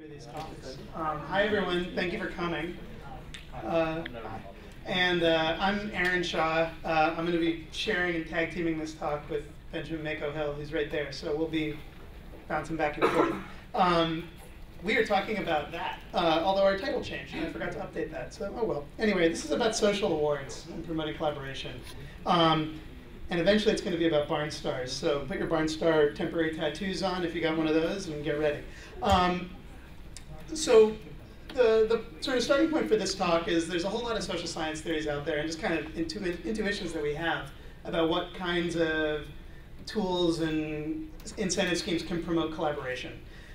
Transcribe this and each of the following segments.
Through these topics. Hi everyone, thank you for coming. I'm Aaron Shaw. I'm going to be sharing and tag teaming this talk with Benjamin Mako Hill, who's right there, so we'll be bouncing back and forth. We are talking about that, although our title changed, and I forgot to update that, so oh well. Anyway, this is about social awards and promoting collaboration. And eventually it's going to be about barn stars, so put your barn star temporary tattoos on if you got one of those and get ready. So the sort of starting point for this talk is there's a whole lot of social science theories out there and just kind of intuitions that we have about what kinds of tools and incentive schemes can promote collaboration.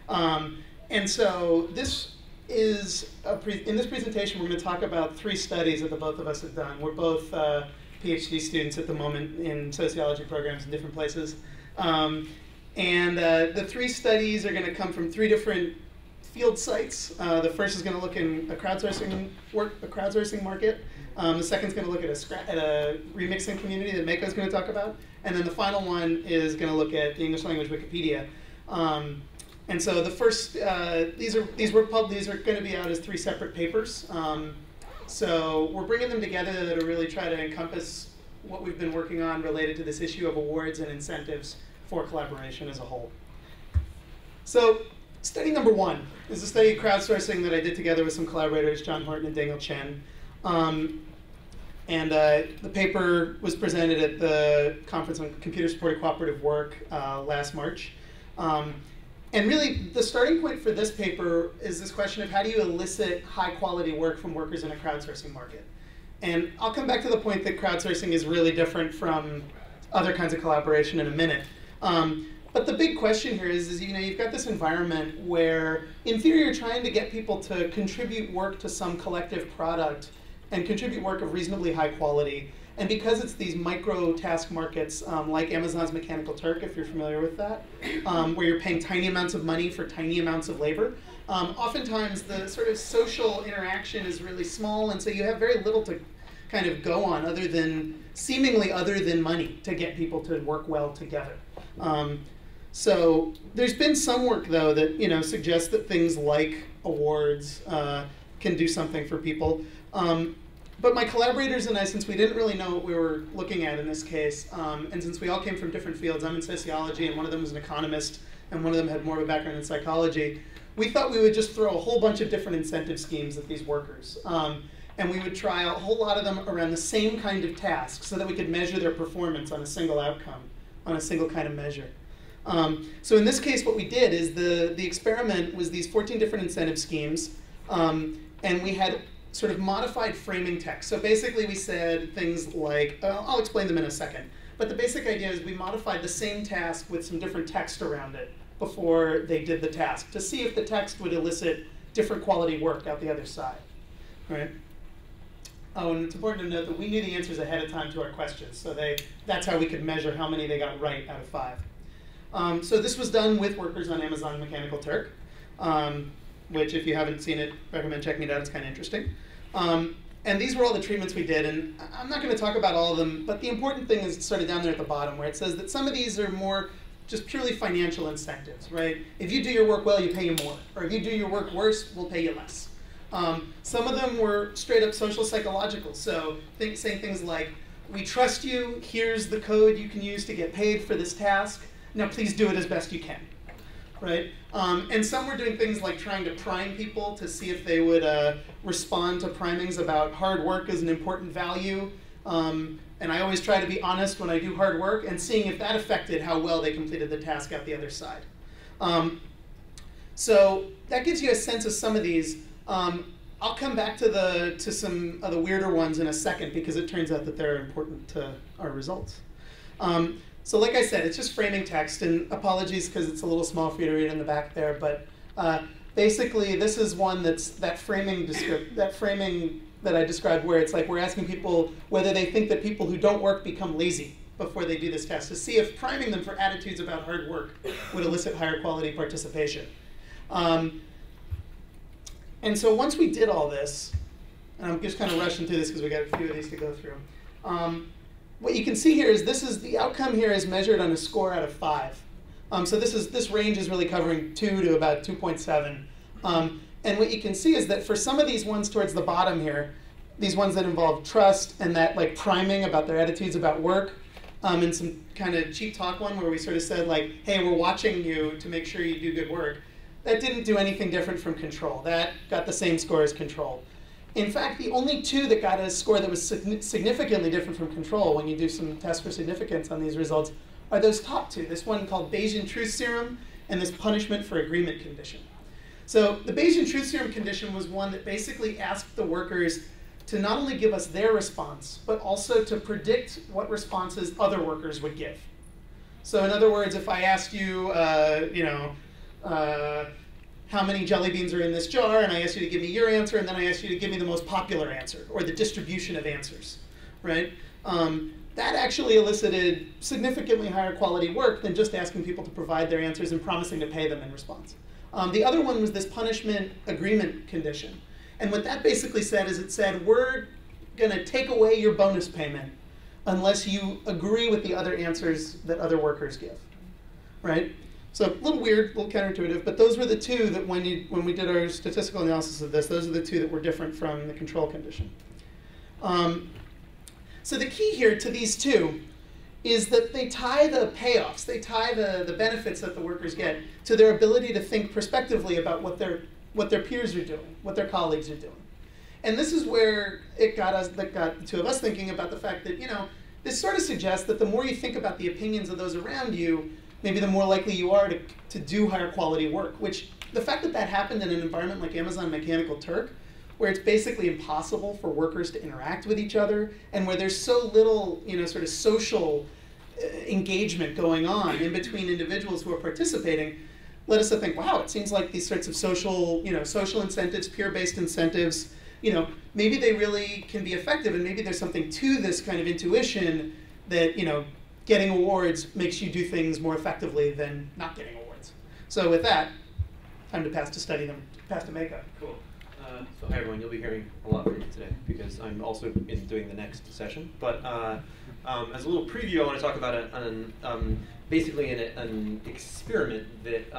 And so this is, in this presentation we're going to talk about three studies that the both of us have done. We're both PhD students at the moment in sociology programs in different places. The three studies are going to come from three different field sites. The first is going to look in a crowdsourcing market. The second is going to look at a remixing community that Mako is going to talk about. And then the final one is going to look at the English language Wikipedia. And so the first, these are going to be out as three separate papers. So we're bringing them together to really try to encompass what we've been working on related to this issue of awards and incentives for collaboration as a whole. So study number one is a study of crowdsourcing that I did together with some collaborators, John Horton and Daniel Chen. The paper was presented at the Conference on Computer-Supported Cooperative Work last March. And really, the starting point for this paper is this question of how do you elicit high-quality work from workers in a crowdsourcing market? And I'll come back to the point that crowdsourcing is really different from other kinds of collaboration in a minute. But the big question here is you've got this environment where, in theory, you're trying to get people to contribute work to some collective product and contribute work of reasonably high quality. And because it's these micro task markets, like Amazon's Mechanical Turk, if you're familiar with that, where you're paying tiny amounts of money for tiny amounts of labor, oftentimes the sort of social interaction is really small, and so you have very little to kind of go on other than money to get people to work well together. So there's been some work, though, that suggests that things like awards can do something for people. But my collaborators and I, since we didn't really know what we were looking at in this case, and since we all came from different fields, I'm in sociology and one of them was an economist and one of them had more of a background in psychology, we thought we would just throw a whole bunch of different incentive schemes at these workers. And we would try a whole lot of them around the same kind of task so that we could measure their performance on a single outcome, on a single kind of measure. So in this case, what we did is the experiment was these 14 different incentive schemes, and we had sort of modified framing text. So basically we said things like, I'll explain them in a second, but the basic idea is we modified the same task with some different text around it before they did the task to see if the text would elicit different quality work out the other side. Right? Oh, and it's important to note that we knew the answers ahead of time to our questions, so that's how we could measure how many they got right out of 5. So this was done with workers on Amazon Mechanical Turk, which if you haven't seen it, recommend checking it out, it's kind of interesting. And these were all the treatments we did, and I'm not going to talk about all of them, but the important thing is sort of down there at the bottom where it says that some of these are more just purely financial incentives, right? If you do your work well, you pay you more, or if you do your work worse, we'll pay you less. Some of them were straight up social psychological, so saying things like, we trust you, here's the code you can use to get paid for this task, now please do it as best you can. Right? And some were doing things like trying to prime people to see if they would respond to primings about hard work as an important value. And I always try to be honest when I do hard work and seeing if that affected how well they completed the task out the other side. So that gives you a sense of some of these. I'll come back to, some of the weirder ones in a second because it turns out that they're important to our results. So like I said, it's just framing text, and apologies because it's a little small for you to read in the back there, but basically this is one that's that framing that I described where it's like we're asking people whether they think that people who don't work become lazy before they do this test to see if priming them for attitudes about hard work would elicit higher quality participation. And so once we did all this, and I'm just kind of rushing through this because we got a few of these to go through. What you can see here is the outcome here is measured on a score out of 5. So this range is really covering 2 to about 2.7. And what you can see is that for some of these ones towards the bottom here, these ones that involve trust and that like priming about their attitudes about work, and some kind of cheap talk one where we sort of said like, hey, we're watching you to make sure you do good work, that didn't do anything different from control. That got the same score as control. In fact, the only two that got a score that was significantly different from control when you do some tests for significance on these results are those top two, this one called Bayesian Truth Serum and this punishment for agreement condition. So the Bayesian Truth Serum condition was one that basically asked the workers to not only give us their response, but also to predict what responses other workers would give. So in other words, if I asked you, how many jelly beans are in this jar, and I asked you to give me your answer, and then I asked you to give me the most popular answer, or the distribution of answers, right? That actually elicited significantly higher quality work than just asking people to provide their answers and promising to pay them in response. The other one was this punishment agreement condition. And what that basically said is it said, we're going to take away your bonus payment unless you agree with the other answers that other workers give, right? So a little weird, a little counterintuitive, but those were the two that when we did our statistical analysis of this, those are the two that were different from the control condition. So the key here to these two is that they tie the payoffs, they tie the benefits that the workers get to their ability to think prospectively about what their peers are doing, what their colleagues are doing. And this is where it got us, that got the two of us thinking about the fact that, you know, this sort of suggests that the more you think about the opinions of those around you, maybe the more likely you are to do higher quality work, which the fact that that happened in an environment like Amazon Mechanical Turk, where it's basically impossible for workers to interact with each other and where there's so little, you know, sort of social engagement going on in between individuals who are participating, led us to think, wow, it seems like these sorts of social, you know, social incentives, peer-based incentives, you know, maybe they really can be effective, and maybe there's something to this kind of intuition that, you know, getting awards makes you do things more effectively than not getting awards. So with that, time to pass to Mako. Cool. So hi everyone, you'll be hearing a lot from me today because I'm also doing the next session. But as a little preview, I want to talk about basically an experiment that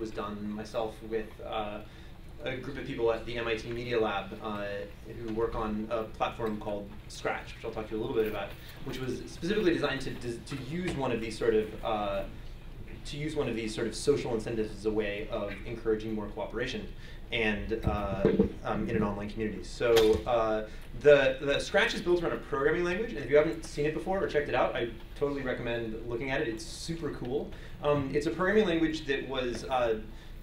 was done myself with a group of people at the MIT Media Lab who work on a platform called Scratch, which I'll talk to you a little bit about, which was specifically designed to use one of these sort of social incentives as a way of encouraging more cooperation and in an online community. So the Scratch is built around a programming language, and if you haven't seen it before or checked it out, I totally recommend looking at it. It's super cool. It's a programming language that was,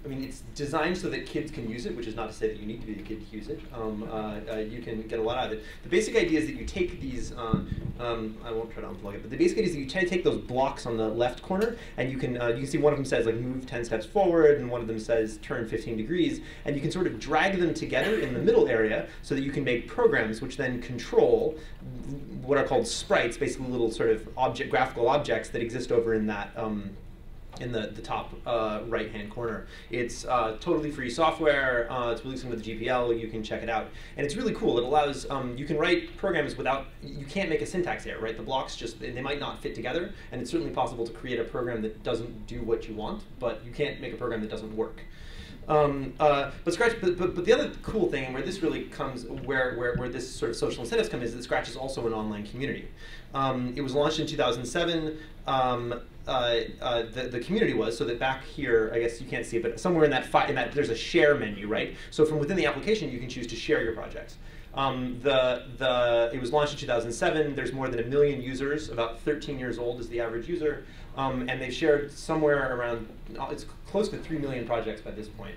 it's designed so that kids can use it, which is not to say that you need to be a kid to use it. You can get a lot out of it. The basic idea is that you take these, I won't try to unplug it, but the basic idea is that you try to take those blocks on the left corner, and you can see one of them says like move 10 steps forward, and one of them says turn 15 degrees, and you can sort of drag them together in the middle area so that you can make programs which then control what are called sprites, basically little sort of graphical objects that exist over in that, in the top right-hand corner. It's totally free software. It's released under the GPL. You can check it out. And it's really cool. It allows, you can write programs without, you can't make a syntax error, right? The blocks just, they might not fit together. And it's certainly possible to create a program that doesn't do what you want, but you can't make a program that doesn't work. But the other cool thing, and where this really comes, where this sort of social incentives come, is that Scratch is also an online community. It was launched in 2007. The community was, so that back here, I guess you can't see it, but somewhere in that there's a share menu, right? So from within the application, you can choose to share your projects. It was launched in 2007. There's more than 1 million users. About 13 years old is the average user. And they've shared somewhere around, it's close to 3 million projects by this point.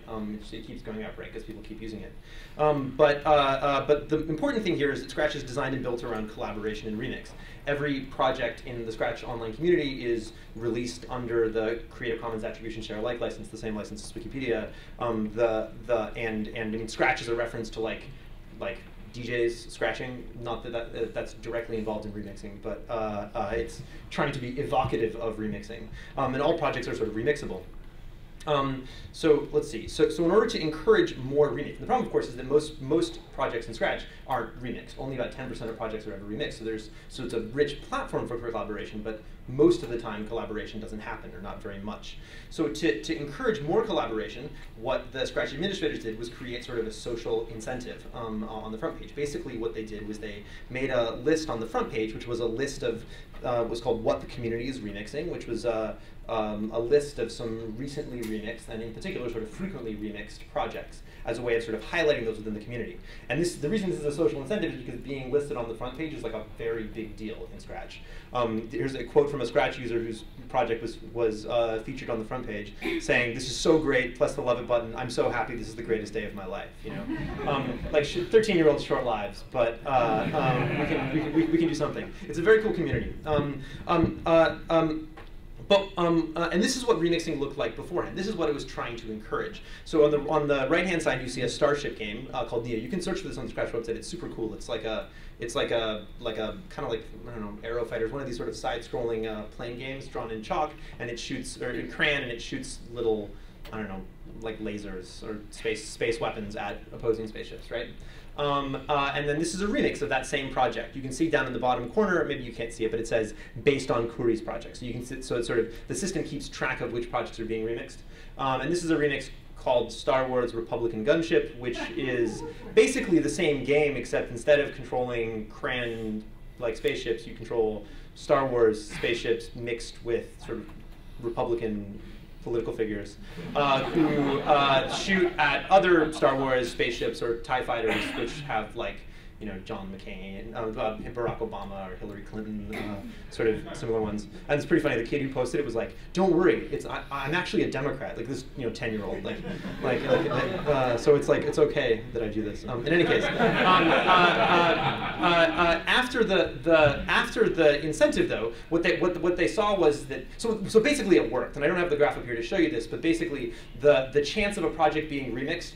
It keeps going up, right, because people keep using it. But the important thing here is that Scratch is designed and built around collaboration and remix. Every project in the Scratch online community is released under the Creative Commons Attribution Share Alike license, the same license as Wikipedia. And Scratch is a reference to like DJs scratching, not that's directly involved in remixing, but it's trying to be evocative of remixing. And all projects are sort of remixable. So let's see. So in order to encourage more remix, the problem, of course, is that most projects in Scratch aren't remixed. Only about 10% of projects are ever remixed. So it's a rich platform for collaboration, but most of the time collaboration doesn't happen, or not very much. So to encourage more collaboration, what the Scratch administrators did was create sort of a social incentive on the front page. Basically what they did was they made a list on the front page, which was a list of, was called What the Community is Remixing, which was a list of some recently remixed, and in particular sort of frequently remixed projects, as a way of sort of highlighting those within the community. And this, the reason this is a social incentive is because being listed on the front page is like a very big deal in Scratch. Here's a quote from a Scratch user whose project was featured on the front page, saying, "This is so great, plus the love it button, I'm so happy, this is the greatest day of my life." You know, like 13-year-olds short lives, but we can do something. It's a very cool community. And this is what remixing looked like beforehand. This is what it was trying to encourage. So on the right-hand side, you see a Starship game called Neo. You can search for this on the Scratch website. It's super cool. It's like a kind of like, I don't know, Aero Fighters, one of these sort of side-scrolling plane games drawn in chalk, and it shoots, or in crayon, and it shoots little, I don't know, like lasers or space weapons at opposing spaceships, right? And then this is a remix of that same project. You can see down in the bottom corner, maybe you can't see it, but it says based on Curry's project. So you can see, so it's sort of, the system keeps track of which projects are being remixed. And this is a remix called Star Wars Republican Gunship, which is basically the same game, except instead of controlling crayon-like spaceships, you control Star Wars spaceships mixed with sort of Republican political figures who shoot at other Star Wars spaceships or TIE fighters, which have like, you know, John McCain, Barack Obama, or Hillary Clinton, sort of similar ones. And it's pretty funny. The kid who posted it was like, "Don't worry, it's I'm actually a Democrat." Like this, you know, 10-year-old. So it's like, it's okay that I do this. In any case, after the incentive though, what they saw was that so basically it worked. And I don't have the graph up here to show you this, but basically the chance of a project being remixed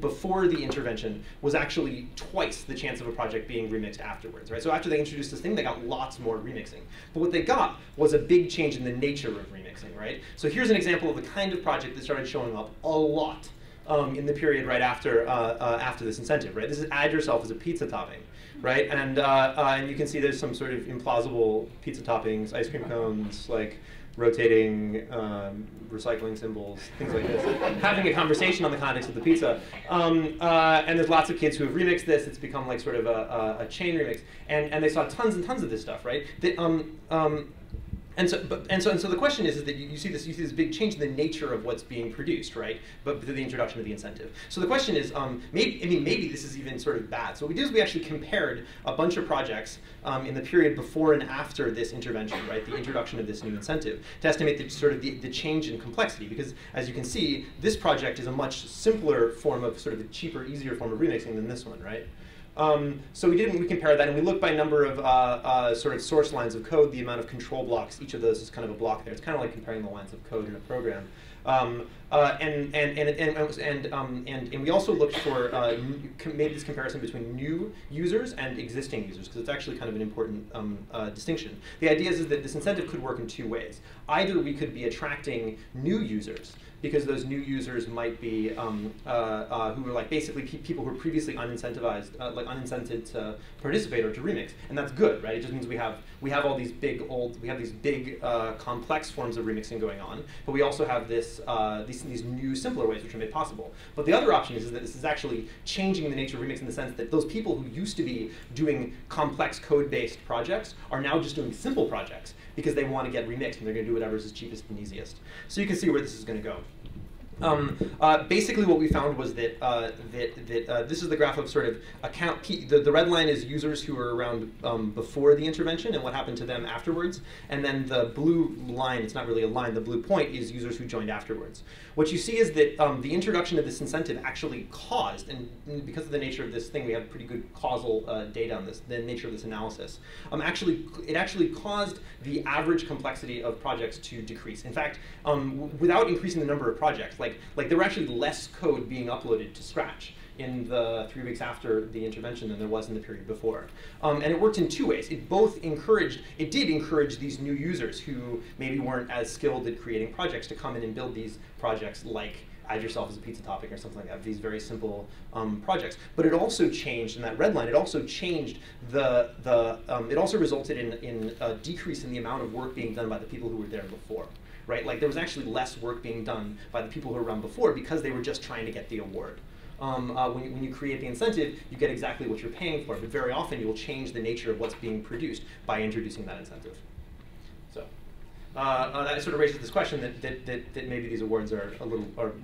before the intervention was actually twice the chance of a project being remixed afterwards, right? So after they introduced this thing, they got lots more remixing. But what they got was a big change in the nature of remixing, right? So here's an example of the kind of project that started showing up a lot in the period right after this incentive, right? This is Add Yourself as a Pizza Topping, right? And you can see there's some sort of implausible pizza toppings, ice cream cones, like rotating recycling symbols, things like this. Having a conversation on the context of the pizza. And there's lots of kids who have remixed this. It's become like sort of a chain remix. And they saw tons and tons of this stuff, right? And so the question is that you see this big change in the nature of what's being produced, right? But the introduction of the incentive. So the question is, maybe this is even sort of bad. So what we did is we actually compared a bunch of projects in the period before and after this intervention, right? The introduction of this new incentive, to estimate the sort of the change in complexity. Because as you can see, this project is a much simpler form of sort of a cheaper, easier form of remixing than this one, right? So we compare that, and we look by number of sort of source lines of code, the amount of control blocks. Each of those is kind of a block there. It's kind of like comparing the lines of code in a program. And we also looked for made this comparison between new users and existing users, because it's actually kind of an important distinction. The idea is that this incentive could work in two ways. Either we could be attracting new users, because those new users might be who were like basically people who were previously unincentivized, like unincented to participate or to remix, and that's good, right? It just means we have all these big complex forms of remixing going on, but we also have this. These new, simpler ways which are made possible. But the other option is that this is actually changing the nature of remix in the sense that those people who used to be doing complex code-based projects are now just doing simple projects because they want to get remixed and they're going to do whatever is cheapest and easiest. So you can see where this is going to go. Basically what we found was that, this is the graph of sort of account, the red line is users who were around before the intervention and what happened to them afterwards, and then the blue line, it's not really a line, the blue point is users who joined afterwards. What you see is that the introduction of this incentive actually caused, and because of the nature of this thing, we have pretty good causal data on this, the nature of this analysis, it actually caused the average complexity of projects to decrease. In fact, without increasing the number of projects, like there were actually less code being uploaded to Scratch in the 3 weeks after the intervention than there was in the period before. And it worked in two ways. It did encourage these new users who maybe weren't as skilled at creating projects to come in and build these projects like add yourself as a pizza topping or something like that, these very simple projects. But it also changed, in that red line, it also changed it also resulted in a decrease in the amount of work being done by the people who were there before. Right? Like there was actually less work being done by the people who were around before because they were just trying to get the award. When you create the incentive, you get exactly what you're paying for, but very often you will change the nature of what's being produced by introducing that incentive. So that sort of raises this question that maybe these awards are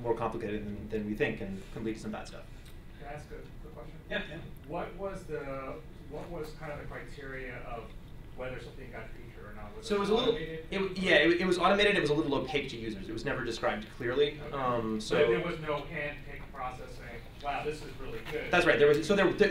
more complicated than we think and can lead to some bad stuff. Can I ask a question? Yeah. What was kind of the criteria of whether something got featured or not? So it was a little, it was automated. It was a little opaque to users. It was never described clearly. Okay. So but there was no hand-picked process saying, "Wow, this is really good." That's right. There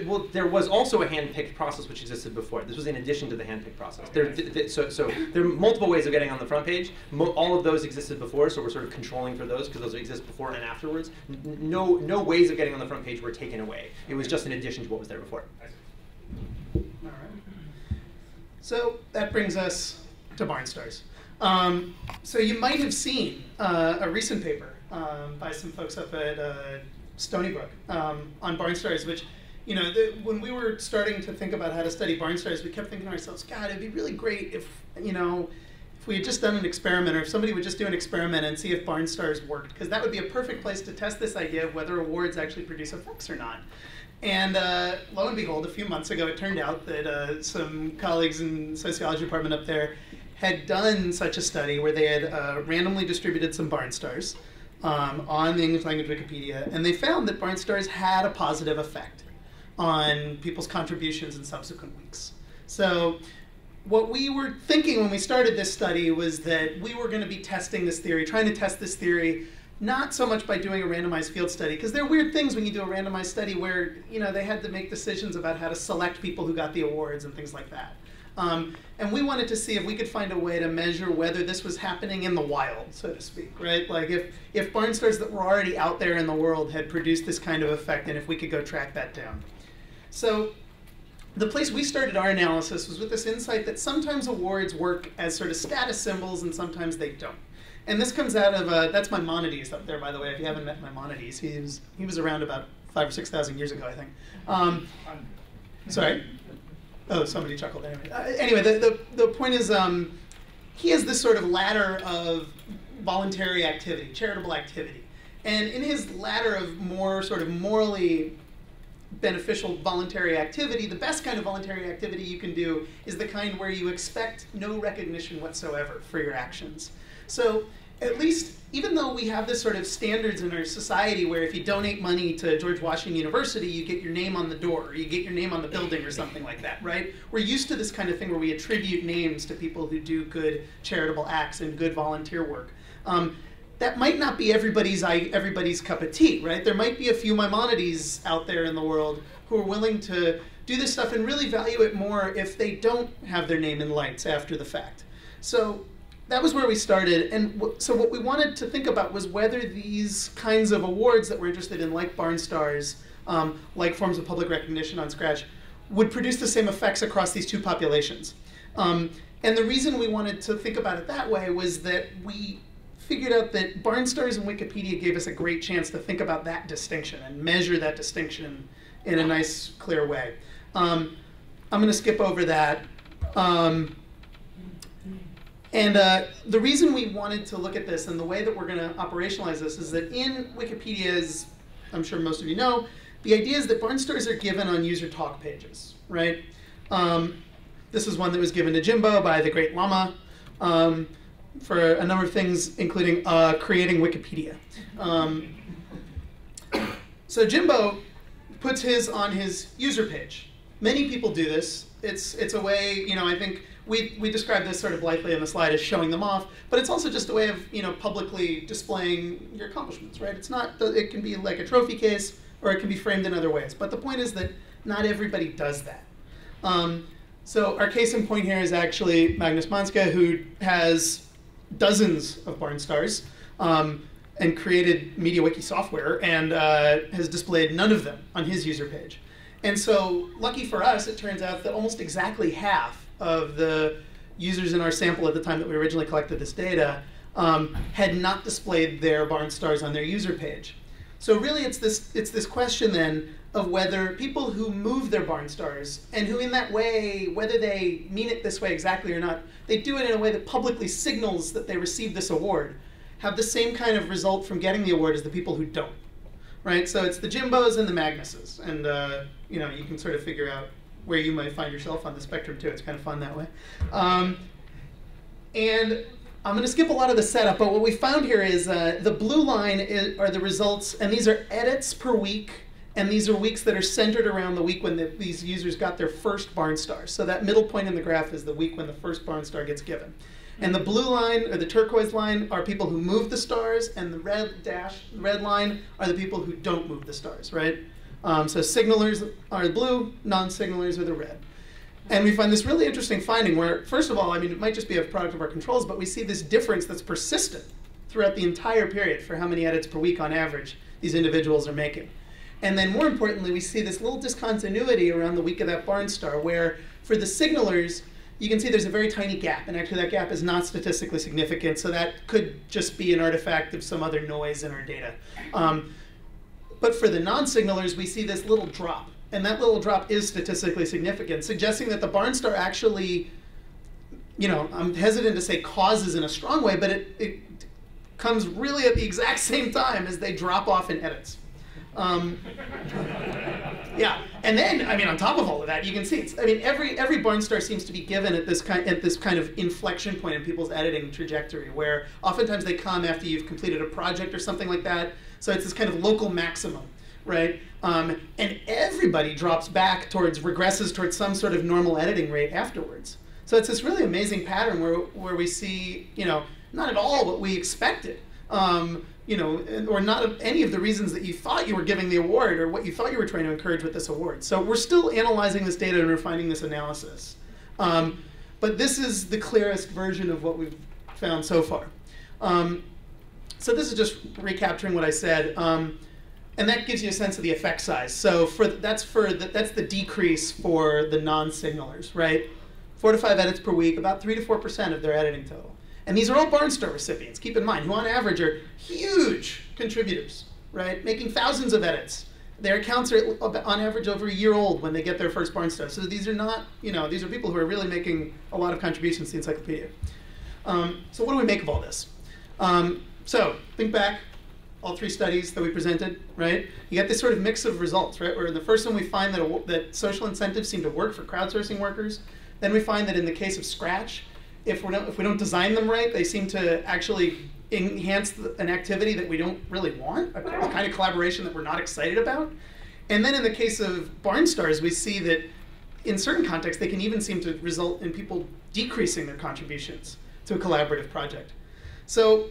was there was also a hand-picked process which existed before. This was in addition to the hand-picked process. Okay. So there are multiple ways of getting on the front page. All of those existed before, so we're sort of controlling for those because those exist before and afterwards. No ways of getting on the front page were taken away. It was just in addition to what was there before. I see. All right. So that brings us to BindStars. So you might have seen a recent paper by some folks up at Stony Brook on BindStars, which, you know, when we were starting to think about how to study BindStars, we kept thinking to ourselves, God, it'd be really great if, you know, if we had just done an experiment, or if somebody would just do an experiment and see if BindStars worked, because that would be a perfect place to test this idea of whether awards actually produce effects or not. And lo and behold, a few months ago, it turned out that some colleagues in the sociology department up there had done such a study where they had randomly distributed some BindStars on the English language Wikipedia, and they found that BindStars had a positive effect on people's contributions in subsequent weeks. So what we were thinking when we started this study was that we were going to be testing this theory, trying to test this theory, not so much by doing a randomized field study, because there are weird things when you do a randomized study where, you know, they had to make decisions about how to select people who got the awards and things like that. And we wanted to see if we could find a way to measure whether this was happening in the wild, so to speak, right? Like if BindStars that were already out there in the world had produced this kind of effect, and if we could go track that down. So the place we started our analysis was with this insight that sometimes awards work as sort of status symbols and sometimes they don't. And this comes out of, that's Maimonides up there, by the way, if you haven't met Maimonides. He was around about 5,000 or 6,000 years ago, I think. Sorry? Oh, somebody chuckled anyway. Anyway, the point is he has this sort of ladder of voluntary activity, charitable activity. And in his ladder of more sort of morally beneficial voluntary activity, the best kind of voluntary activity you can do is the kind where you expect no recognition whatsoever for your actions. So at least, even though we have this sort of standards in our society where if you donate money to George Washington University, you get your name on the door, or you get your name on the building or something like that, right? We're used to this kind of thing where we attribute names to people who do good charitable acts and good volunteer work. That might not be everybody's cup of tea, right? There might be a few Maimonides out there in the world who are willing to do this stuff and really value it more if they don't have their name in lights after the fact. So that was where we started, and so what we wanted to think about was whether these kinds of awards that we're interested in, like BindStars, like forms of public recognition on Scratch, would produce the same effects across these two populations. And the reason we wanted to think about it that way was that we figured out that BindStars and Wikipedia gave us a great chance to think about that distinction and measure that distinction in a nice, clear way. I'm going to skip over that. The reason we wanted to look at this and the way that we're going to operationalize this is that in Wikipedia, as I'm sure most of you know, the idea is that BindStars are given on user talk pages, right? This is one that was given to Jimbo by the Great Lama for a number of things, including creating Wikipedia. So Jimbo puts his on his user page. Many people do this. It's a way, you know, I think we describe this sort of lightly in the slide as showing them off, but it's also just a way of, you know, publicly displaying your accomplishments, right? It's not, it can be like a trophy case, or it can be framed in other ways. But the point is that not everybody does that. So our case in point here is actually Magnus Manske, who has dozens of BindStars and created MediaWiki software and has displayed none of them on his user page. And so, lucky for us, it turns out that almost exactly half of the users in our sample at the time that we originally collected this data had not displayed their barn stars on their user page. So really it's this question then of whether people who move their barn stars and who in that way, whether they mean it this way exactly or not, they do it in a way that publicly signals that they received this award, have the same kind of result from getting the award as the people who don't, right? So it's the Jimbos and the Magnuses, and you know, you can sort of figure out where you might find yourself on the spectrum too. It's kind of fun that way. And I'm going to skip a lot of the setup, but what we found here is the blue line are the results, and these are edits per week, and these are weeks that are centered around the week when these users got their first barn star. So that middle point in the graph is the week when the first barn star gets given. And the blue line, or the turquoise line, are people who move the stars, and the red line are the people who don't move the stars, right? So signalers are blue, non-signalers are the red. And we find this really interesting finding where, first of all, I mean, it might just be a product of our controls, but we see this difference that's persistent throughout the entire period for how many edits per week on average these individuals are making. And then more importantly, we see this little discontinuity around the week of that barn star where for the signalers, you can see there's a very tiny gap, and actually that gap is not statistically significant, so that could just be an artifact of some other noise in our data. But for the non-signalers, we see this little drop, and that little drop is statistically significant, suggesting that the barn star actually, you know, I'm hesitant to say causes in a strong way, but it comes really at the exact same time as they drop off in edits. Yeah, and then, I mean, on top of all of that, you can see, I mean, every barn star seems to be given at this kind of inflection point in people's editing trajectory, where oftentimes they come after you've completed a project or something like that, so it's this kind of local maximum, right? And everybody drops back towards, regresses towards some sort of normal editing rate afterwards. So it's this really amazing pattern where we see, you know, not at all what we expected. You know, or not any of the reasons that you thought you were giving the award or what you thought you were trying to encourage with this award. So we're still analyzing this data and refining this analysis. But this is the clearest version of what we've found so far. So this is just recapturing what I said. And that gives you a sense of the effect size. So that's the decrease for the non-signalers, right? 4 to 5 edits per week, about 3 to 4% of their editing total. And these are all barn star recipients, keep in mind, who on average are huge contributors, right? Making thousands of edits. Their accounts are on average over a year old when they get their first barn star. So these are not, you know, these are people who are really making a lot of contributions to the encyclopedia. So what do we make of all this? So think back, all 3 studies that we presented, right? You get this sort of mix of results, right? Where in the first one we find that social incentives seem to work for crowdsourcing workers. Then we find that in the case of Scratch, if we don't design them right, they seem to actually enhance an activity that we don't really want, a kind of collaboration that we're not excited about. And then in the case of barn stars, we see that in certain contexts, they can even seem to result in people decreasing their contributions to a collaborative project. So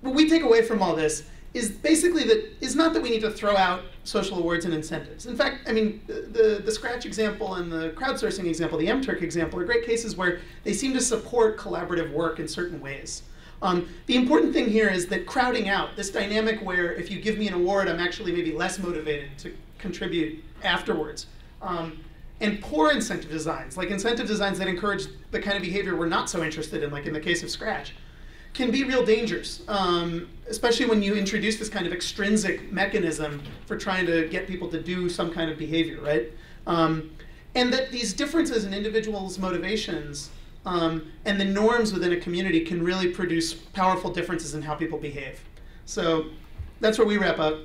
what we take away from all this is basically that it's not that we need to throw out social awards and incentives. In fact, I mean, the Scratch example and the crowdsourcing example, the MTurk example, are great cases where they seem to support collaborative work in certain ways. The important thing here is that crowding out, this dynamic where if you give me an award, I'm actually maybe less motivated to contribute afterwards. And poor incentive designs, like incentive designs that encourage the kind of behavior we're not so interested in, like in the case of Scratch, can be real dangers, especially when you introduce this kind of extrinsic mechanism for trying to get people to do some kind of behavior, right? And that these differences in individuals' motivations and the norms within a community can really produce powerful differences in how people behave. So that's where we wrap up.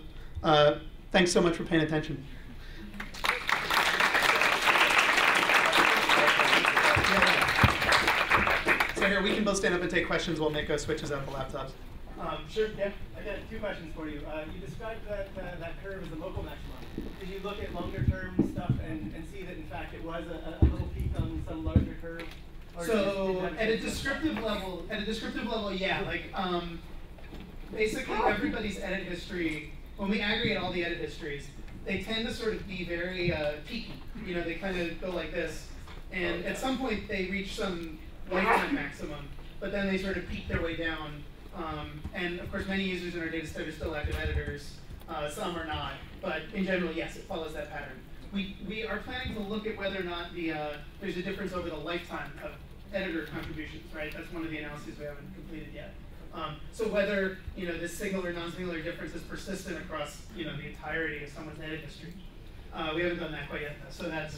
Thanks so much for paying attention. So here, we can both stand up and take questions while Mako switches out the laptops. Sure, yeah. I got 2 questions for you. You described that curve as a local maximum. Did you look at longer-term stuff and see that, in fact, it was a little peak on some larger curve? Or so at a descriptive level, yeah. Like, basically, everybody's edit history, when we aggregate all the edit histories, they tend to sort of be very peaky. You know, they kind of go like this. And at some point, they reach some lifetime maximum, but then they sort of peak their way down. And of course, many users in our data set are still active editors. Some are not, but in general, yes, it follows that pattern. We are planning to look at whether or not there's a difference over the lifetime of editor contributions, right? That's one of the analyses we haven't completed yet. So whether this singular, non-singular difference is persistent across the entirety of someone's edit history, we haven't done that quite yet. So that's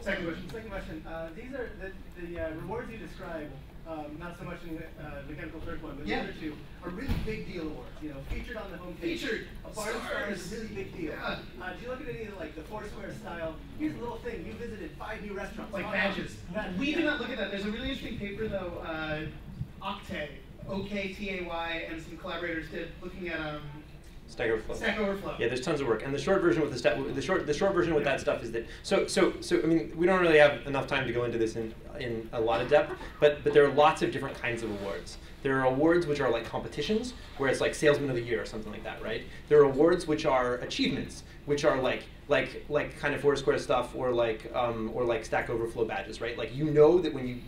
second question. Second question. These are the rewards you describe. Not so much in the Mechanical Turk one, but the other two are really big deal awards. Featured on the homepage. Featured. A bar of stars is a really big deal. Yeah. Do you look at any of the Foursquare style? Here's a little thing. You visited 5 new restaurants. Like badges. We do not look at that. There's a really interesting paper though. Octay, OKTAY, and some collaborators did looking at Stack Overflow. Stack Overflow. Yeah, there's tons of work, and the short version with the short version with that stuff is that I mean, we don't really have enough time to go into this in a lot of depth, but there are lots of different kinds of awards. There are awards which are like competitions, where it's like Salesman of the Year or something like that, right? There are awards which are achievements, which are like kind of Foursquare stuff or like Stack Overflow badges, right? Like that when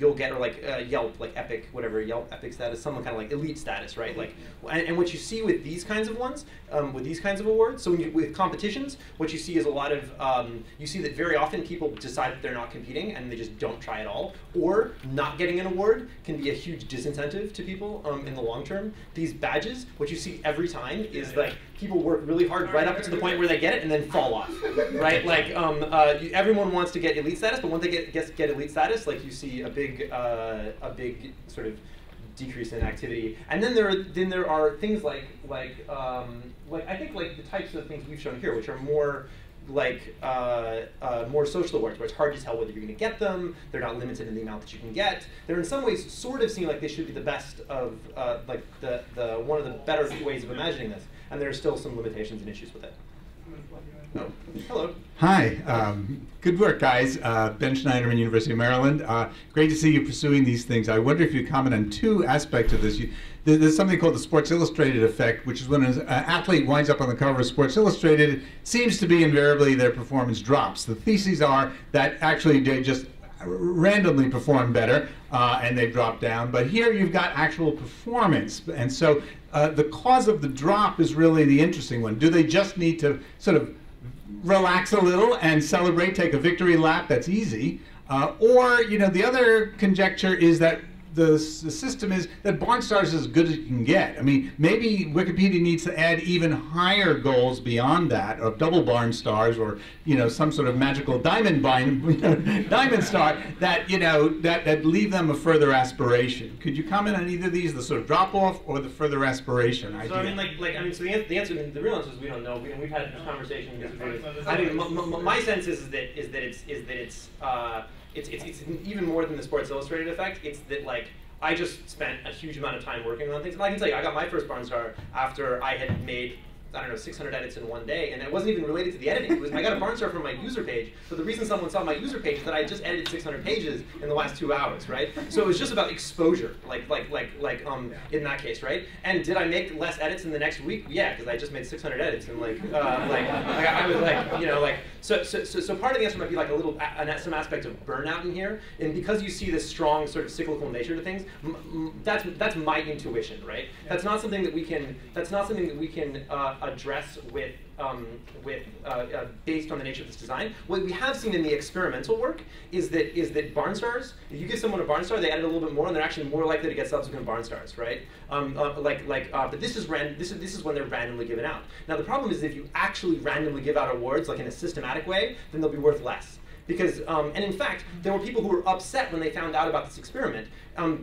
you'll get, or like Yelp, like Epic, whatever, Yelp Epic status, some kind of like elite status, right? Like, and what you see with these kinds of ones, with these kinds of awards, so when you, with competitions, what you see is a lot of, you see that very often people decide that they're not competing and they just don't try at all, or not getting an award can be a huge disincentive to people in the long term. These badges, what you see every time is like people work really hard right up to the point where they get it and then fall off, right? Like everyone wants to get elite status, but once they get elite status, like you see a big sort of decrease in activity. And then there are things like I think like the types of things we've shown here, which are more like more social awards, where it's hard to tell whether you're going to get them. They're not limited in the amount that you can get. They're in some ways sort of seem like they should be the best of like the one of the better ways of imagining this. And there are still some limitations and issues with it. Oh, hello. Hi. Good work, guys. Ben Schneider, University of Maryland. Great to see you pursuing these things. I wonder if you comment on two aspects of this. There's something called the Sports Illustrated effect, which is when an athlete winds up on the cover of Sports Illustrated, it seems to be invariably their performance drops. The theses are that actually they just randomly perform better and they drop down. But here you've got actual performance. And so the cause of the drop is really the interesting one. Do they just need to sort of relax a little and celebrate, take a victory lap? That's easy. Or, the other conjecture is that the system is that Barnstar is as good as you can get. I mean, maybe Wikipedia needs to add even higher goals beyond that, of double Barnstars, or some sort of magical diamond diamond star that that leave them a further aspiration. Could you comment on either of these, the sort of drop off or the further aspiration idea? So I mean, so the real answer is we don't know. We've had this conversation. I mean, my sense is that it's even more than the Sports Illustrated effect. It's that I just spent a huge amount of time working on things. And I can tell you, I got my first Barnstar after I had made, I don't know, 600 edits in one day, and it wasn't even related to the editing. It was, I got a Barnstar from my user page, but the reason someone saw my user page is that I just edited 600 pages in the last 2 hours, right? So it was just about exposure, in that case, right? And did I make less edits in the next week? Yeah, because I just made 600 edits, and I was so part of the answer might be some aspect of burnout in here, and because you see this strong sort of cyclical nature to things, that's my intuition, right? That's not something that we can. That's not something that we can. Address based on the nature of this design. What we have seen in the experimental work is that Barnstars, if you give someone a Barnstar, they edit a little bit more, and they're actually more likely to get subsequent Barnstars, right? But this is when they're randomly given out. Now the problem is if you actually randomly give out awards in a systematic way, then they'll be worth less. Because and in fact, there were people who were upset when they found out about this experiment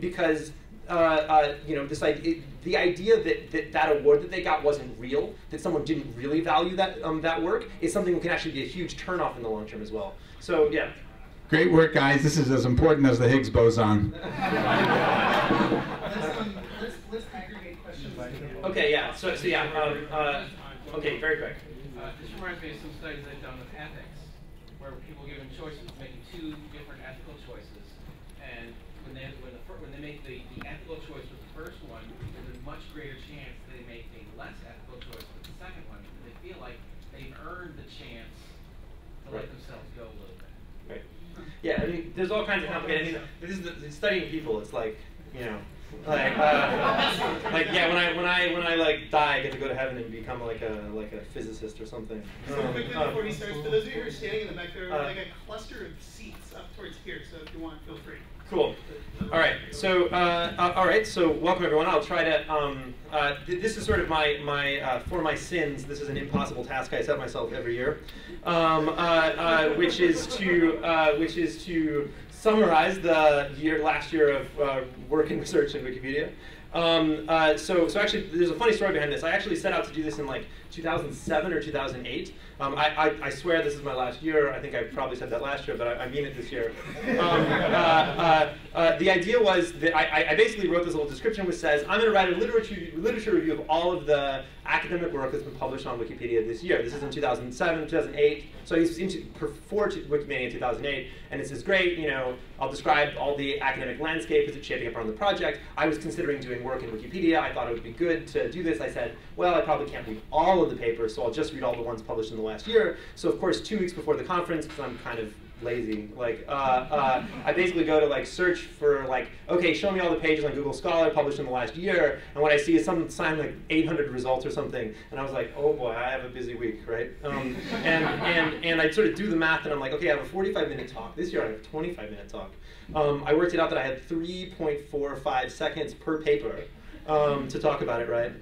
because. The idea that award that they got wasn't real, that someone didn't really value that work, is something that can actually be a huge turnoff in the long term as well. So yeah. Great work, guys. This is as important as the Higgs boson. let's aggregate questions. Okay. Yeah. So yeah. Okay. Very quick. This reminds me of some studies I've done with ethics, where people were given choices, making 2 different ethical choices, and when they make the ethical choice with the first one, there's a much greater chance that they make the less ethical choice with the second one, because they feel like they've earned the chance to let themselves go a little bit. Right. Yeah, I mean, there's all kinds of complicated. This is studying people. It's yeah, when I die, I get to go to heaven and become like a physicist or something. So quickly before he starts, for those of you who are standing in the back, there are a cluster of seats up towards here. So if you want, feel free. Cool. All right. So welcome everyone. I'll try to. This is sort of for my sins. This is an impossible task I set myself every year, which is to summarize the last year of work and research in Wikipedia. So actually, there's a funny story behind this. I actually set out to do this in like 2007 or 2008. I swear this is my last year. I think I probably said that last year, but I mean it this year. The idea was that I basically wrote this little description which says, I'm going to write a literature review of all of the academic work that's been published on Wikipedia this year. This is in 2007, 2008. So he's before Wikimania in 2008, and this is great. You know, I'll describe all the academic landscape as it's shaping up around the project. I was considering doing work in Wikipedia. I thought it would be good to do this. I said, well, I probably can't read all of the papers, so I'll just read all the ones published in the last year. So of course, 2 weeks before the conference, because I'm kind of lazy, like I basically go to like search for like, okay, show me all the pages on Google Scholar published in the last year, and what I see is some sign like 800 results or something, and I was like, oh boy, I have a busy week, right? And I sort of do the math, and I'm like, okay, I have a 45-minute talk. This year I have a 25-minute talk. I worked it out that I had 3.45 seconds per paper to talk about it, right?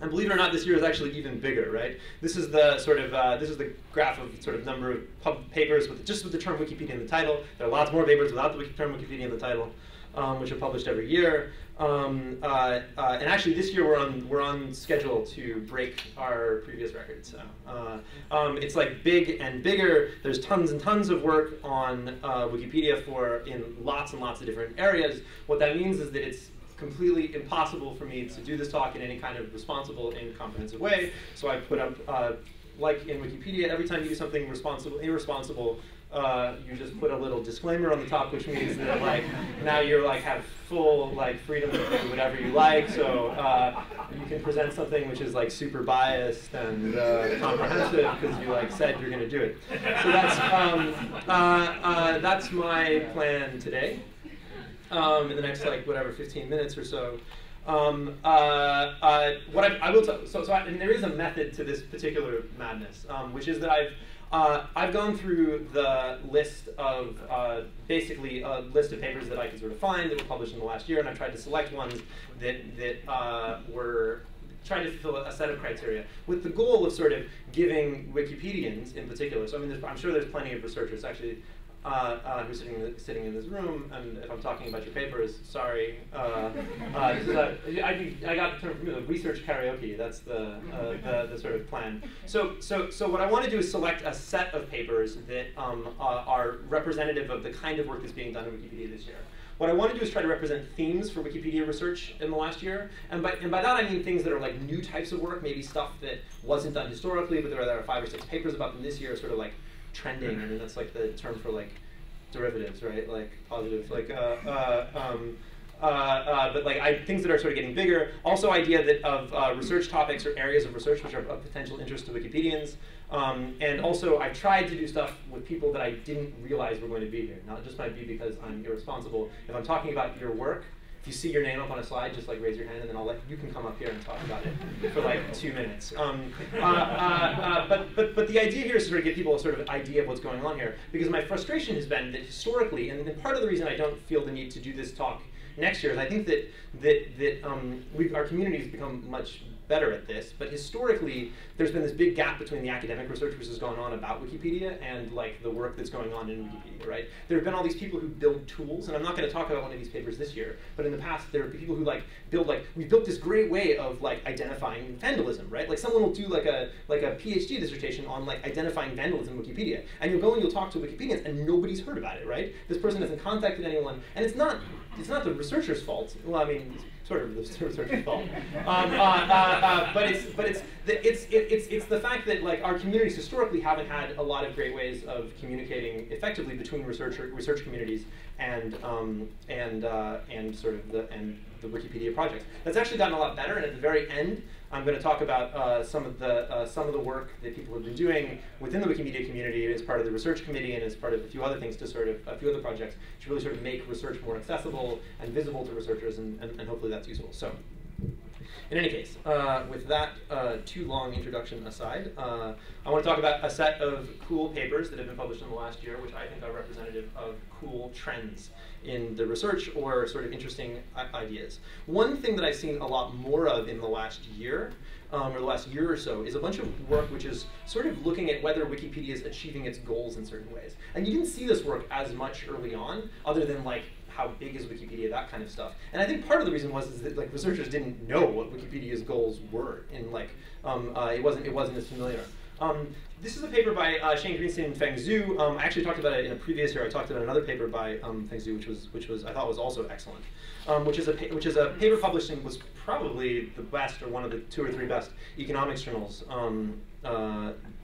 And believe it or not, this year is actually even bigger, right? This is the sort of this is the graph of sort of number of papers just with the term Wikipedia in the title. There are lots more papers without the term Wikipedia in the title, which are published every year. And actually, this year we're on schedule to break our previous record. So it's like big and bigger. There's tons and tons of work on Wikipedia in lots and lots of different areas. What that means is that it's completely impossible for me to do this talk in any kind of responsible and comprehensive way. So I put up, like in Wikipedia, every time you do something irresponsible, you just put a little disclaimer on the top, which means that like now you're like have full like freedom to do whatever you like. So you can present something which is like super biased and comprehensive because you like said you're going to do it. So that's my plan today. In the next like whatever 15 minutes or so, what I will tell. So there is a method to this particular madness, which is that I've gone through the list of basically a list of papers that I could sort of find that were published in the last year, and I've tried to select ones that were trying to fulfill a set of criteria with the goal of sort of giving Wikipedians in particular. So I mean, I'm sure there's plenty of researchers actually. Who's sitting in this room, and if I'm talking about your papers, sorry. I got the term from you, research karaoke. That's the sort of plan. So what I want to do is select a set of papers that are representative of the kind of work that's being done in Wikipedia this year. What I want to do is try to represent themes for Wikipedia research in the last year, and by that I mean things that are like new types of work, maybe stuff that wasn't done historically, but there are 5 or 6 papers about them this year, sort of like trending, and that's like the term for like derivatives, right? Like positive, like but like things that are sort of getting bigger. Also, idea that of research topics or areas of research which are of potential interest to Wikipedians. And also, I tried to do stuff with people that I didn't realize were going to be here. Now, it just might be because I'm irresponsible. If I'm talking about your work, if you see your name up on a slide, just like raise your hand, and then I'll let you can come up here and talk about it for like 2 minutes. But the idea here is to sort of give people a sort of idea of what's going on here, because my frustration has been that historically, and part of the reason I don't feel the need to do this talk next year is I think that our community has become much better at this, but historically there's been this big gap between the academic research which has gone on about Wikipedia and like the work that's going on in Wikipedia, right? There have been all these people who build tools, and I'm not going to talk about one of these papers this year, but in the past there are people who like build like, we built this great way of like identifying vandalism, right? Like someone will do like a PhD dissertation on like identifying vandalism in Wikipedia, and you'll go and you'll talk to Wikipedians and nobody's heard about it, right? This person hasn't contacted anyone, and it's not the researcher's fault. Well, I mean, sort of the researcher's fault, but it's the fact that like our communities historically haven't had a lot of great ways of communicating effectively between research communities and the Wikipedia projects. That's actually gotten a lot better, and at the very end, I'm going to talk about some of the work that people have been doing within the Wikimedia community as part of the research committee and as part of a few other things to sort of, a few other projects to really sort of make research more accessible and visible to researchers, and hopefully that's useful. So In any case, with that too long introduction aside, I want to talk about a set of cool papers that have been published in the last year, which I think are representative of cool trends in the research or sort of interesting ideas. One thing that I've seen a lot more of in the last year, or the last year or so, is a bunch of work which is sort of looking at whether Wikipedia is achieving its goals in certain ways. And you didn't see this work as much early on, other than like, how big is Wikipedia, that kind of stuff. And I think part of the reason was is that like researchers didn't know what Wikipedia's goals were, and like it wasn't as familiar. This is a paper by Shane Greenstein and Feng Zhu. I actually talked about it in a previous year. I talked about another paper by Feng Zhu, which was I thought was also excellent, which is a paper published in was probably the best or one of the 2 or 3 best economics journals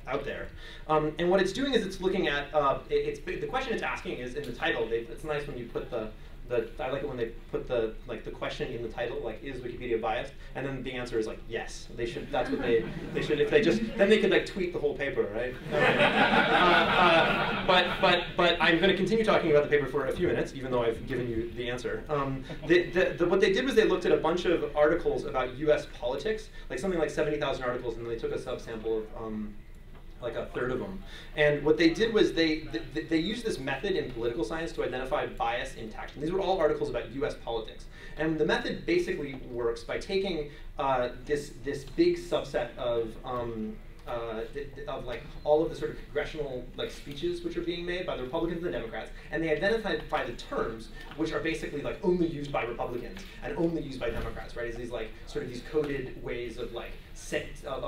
out there. And what it's doing is it's looking at, the question it's asking is in the title. It's nice when you put the, I like it when they put the, like the question in the title, like is Wikipedia biased? And then the answer is like, yes, they should, that's what they should, if they just, then they could like tweet the whole paper, right? But I'm gonna continue talking about the paper for a few minutes, even though I've given you the answer. What they did was they looked at a bunch of articles about US politics, like something like 70,000 articles, and they took a subsample of, like a third of them. And what they did was they used this method in political science to identify bias in text. And these were all articles about US politics. And the method basically works by taking this big subset of like all of the sort of congressional like speeches which are being made by the Republicans and the Democrats, and they identify by the terms which are basically like only used by Republicans and only used by Democrats, right? Is these like sort of these coded ways of like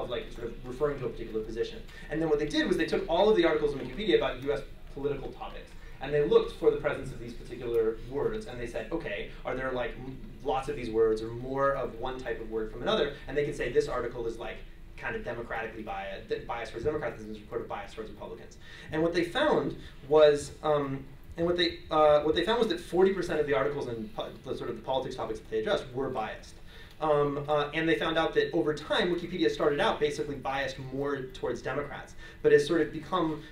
like sort of referring to a particular position. And then what they did was they took all of the articles on Wikipedia about US political topics, and they looked for the presence of these particular words, and they said, okay, are there like lots of these words or more of one type of word from another? And they could say this article is like kind of democratically biased towards Democrats and is recorded bias towards Republicans. And what they found was, that 40% of the articles in the sort of the politics topics that they addressed were biased. And they found out that over time, Wikipedia started out basically biased more towards Democrats, but has sort of become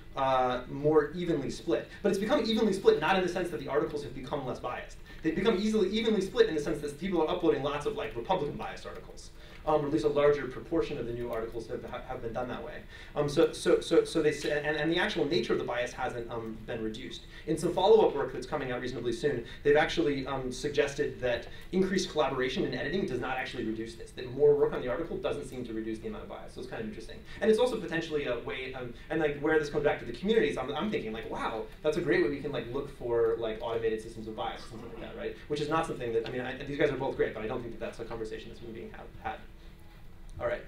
more evenly split. But it's become evenly split not in the sense that the articles have become less biased. They've become evenly split in the sense that people are uploading lots of like Republican-biased articles. Or at least a larger proportion of the new articles have been done that way. And the actual nature of the bias hasn't been reduced. In some follow-up work that's coming out reasonably soon, they've actually suggested that increased collaboration in editing does not actually reduce this, that more work on the article doesn't seem to reduce the amount of bias, so it's kind of interesting. And it's also potentially a way, and like where this comes back to the communities, I'm thinking like, wow, that's a great way we can like look for like automated systems of bias, or something like that, right? Which is not something that, I mean, these guys are both great, but I don't think that that's a conversation that's been being had. All right,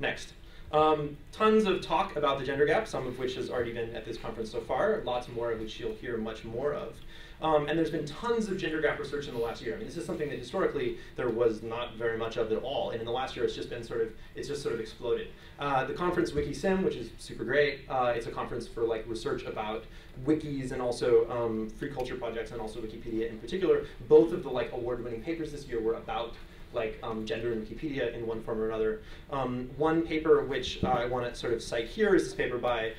next. Tons of talk about the gender gap, some of which has already been at this conference so far, lots more of which you'll hear much more of. And there's been tons of gender gap research in the last year. I mean, this is something that historically there was not very much of at all, and in the last year it's just sort of exploded. The conference WikiSym, which is super great, it's a conference for like research about wikis and also free culture projects and also Wikipedia in particular. Both of the like award-winning papers this year were about like gender and Wikipedia in one form or another. One paper which I want to sort of cite here is this paper by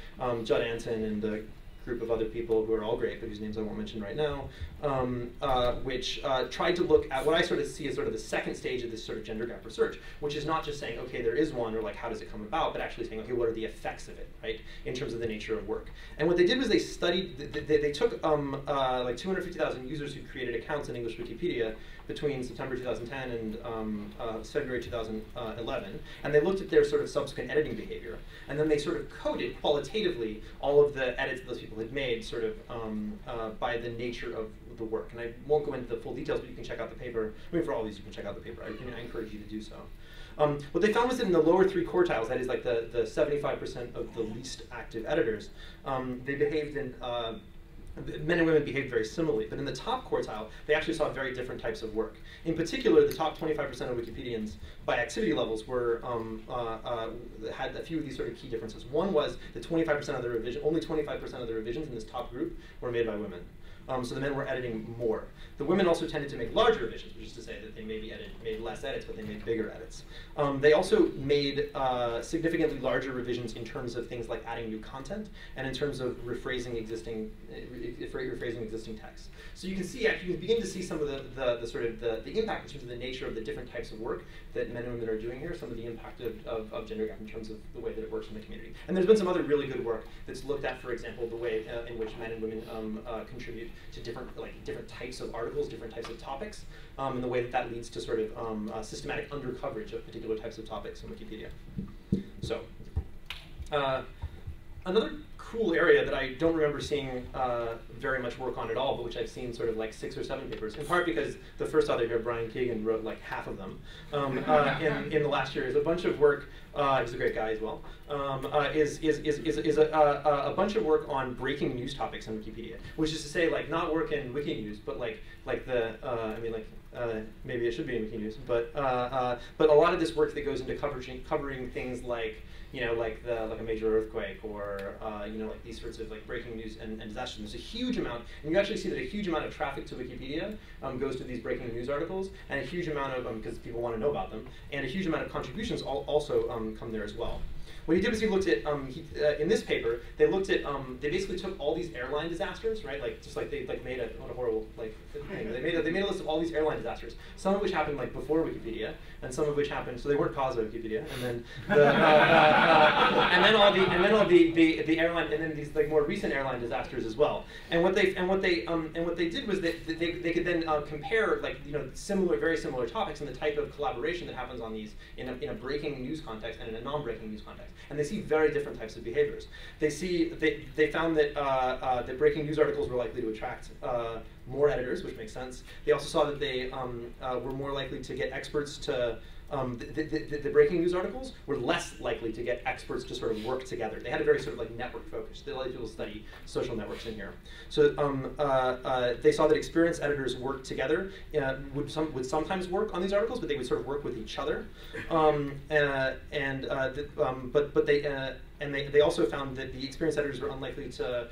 Judd Anton and the group of other people who are all great, but whose names I won't mention right now, which tried to look at what I sort of see as sort of the second stage of this sort of gender gap research, which is not just saying, okay, there is one, or like, how does it come about, but actually saying, okay, what are the effects of it, right, in terms of the nature of work. And what they did was they studied, they took like 250,000 users who created accounts in English Wikipedia between September 2010 and February 2011, and they looked at their sort of subsequent editing behavior. And then they sort of coded qualitatively all of the edits that those people had made sort of by the nature of the work. And I won't go into the full details, but you can check out the paper. I mean, for all these, you can check out the paper. I encourage you to do so. What they found was that in the lower 3 quartiles, that is like the 75% of the least active editors, they behaved in, men and women behaved very similarly, but in the top quartile, they actually saw very different types of work. In particular, the top 25% of Wikipedians by activity levels were had a few of these sort of key differences. One was that 25% of the revision, only 25% of the revisions in this top group were made by women. So the men were editing more. The women also tended to make larger revisions, which is to say that they maybe made less edits, but they made bigger edits. They also made significantly larger revisions in terms of things like adding new content and in terms of rephrasing existing text. So you can see, actually, you can begin to see some of the impact in terms of the nature of the different types of work that men and women are doing here, some of the impact of gender gap in terms of the way that it works in the community. And there's been some other really good work that's looked at, for example, the way in which men and women contribute to different types of articles, different types of topics, and the way that that leads to sort of systematic undercoverage of particular types of topics in Wikipedia. So, another cool area that I don't remember seeing very much work on at all, but which I've seen sort of like 6 or 7 papers, in part because the first author here, Brian Keegan, wrote like half of them in the last year, is a bunch of work. He's a great guy as well. Is a bunch of work on breaking news topics on Wikipedia, which is to say, like, not work in Wiki News, but like the maybe it should be in Wiki News, but a lot of this work that goes into covering things like, you know, like a major earthquake, or you know, like these sorts of like breaking news and disasters. There's a huge amount, and you actually see that a huge amount of traffic to Wikipedia goes to these breaking news articles, and a huge amount of because people want to know about them, and a huge amount of contributions also come there as well. What he did was he looked at in this paper they looked at they basically took all these airline disasters, right? Like just like they made a what a horrible like thing. They made a list of all these airline disasters, some of which happened like before Wikipedia, and some of which happened so they weren't caused by Wikipedia. And then the, and then all the airline and then these like more recent airline disasters as well. And what they did was they could then compare like very similar topics and the type of collaboration that happens on these in a breaking news context and in a non-breaking news context. And they see very different types of behaviors. They found that that breaking news articles were likely to attract more editors, which makes sense. They also saw that they were more likely to get experts to. The breaking news articles were less likely to get experts to sort of work together. They had a very sort of like network focus. They let people study social networks in here. So they saw that experienced editors work together, would sometimes work on these articles, but they would sort of work with each other. But they also found that the experienced editors were unlikely to,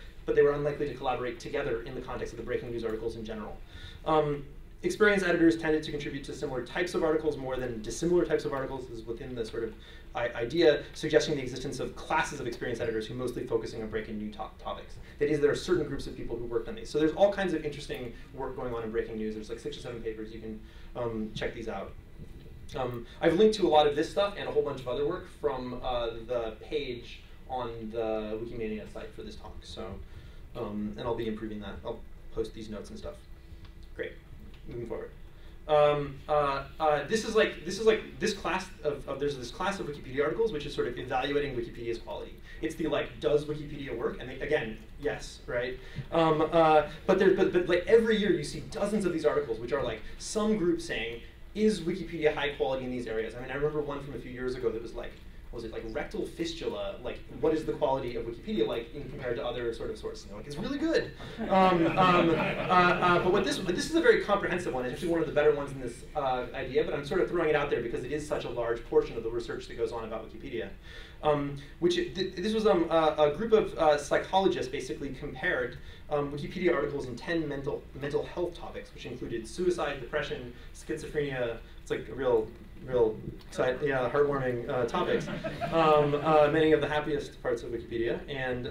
collaborate together in the context of the breaking news articles in general. Experienced editors tended to contribute to similar types of articles more than dissimilar types of articles. This is within the sort of idea suggesting the existence of classes of experienced editors who mostly focusing on breaking new topics. That is, there are certain groups of people who worked on these. So there's all kinds of interesting work going on in breaking news. There's like 6 or 7 papers. You can check these out. I've linked to a lot of this stuff and a whole bunch of other work from the page on the Wikimania site for this talk. So, and I'll be improving that. I'll post these notes and stuff. Great. Moving forward, this class of there's this class of Wikipedia articles which is sort of evaluating Wikipedia's quality. It's the like, does Wikipedia work? And they, again, yes, right. But like every year you see dozens of these articles which are like some group saying, is Wikipedia high quality in these areas? I mean, I remember one from a few years ago that was like. Was it like rectal fistula? Like, what is the quality of Wikipedia like in compared to other sort of sources? Like, it's really good. But this is a very comprehensive one. It's actually one of the better ones in this idea. But I'm sort of throwing it out there because it is such a large portion of the research that goes on about Wikipedia. This was a group of psychologists basically compared Wikipedia articles in 10 mental health topics, which included suicide, depression, schizophrenia. It's like a real exciting, yeah, heartwarming topics. Many of the happiest parts of Wikipedia, and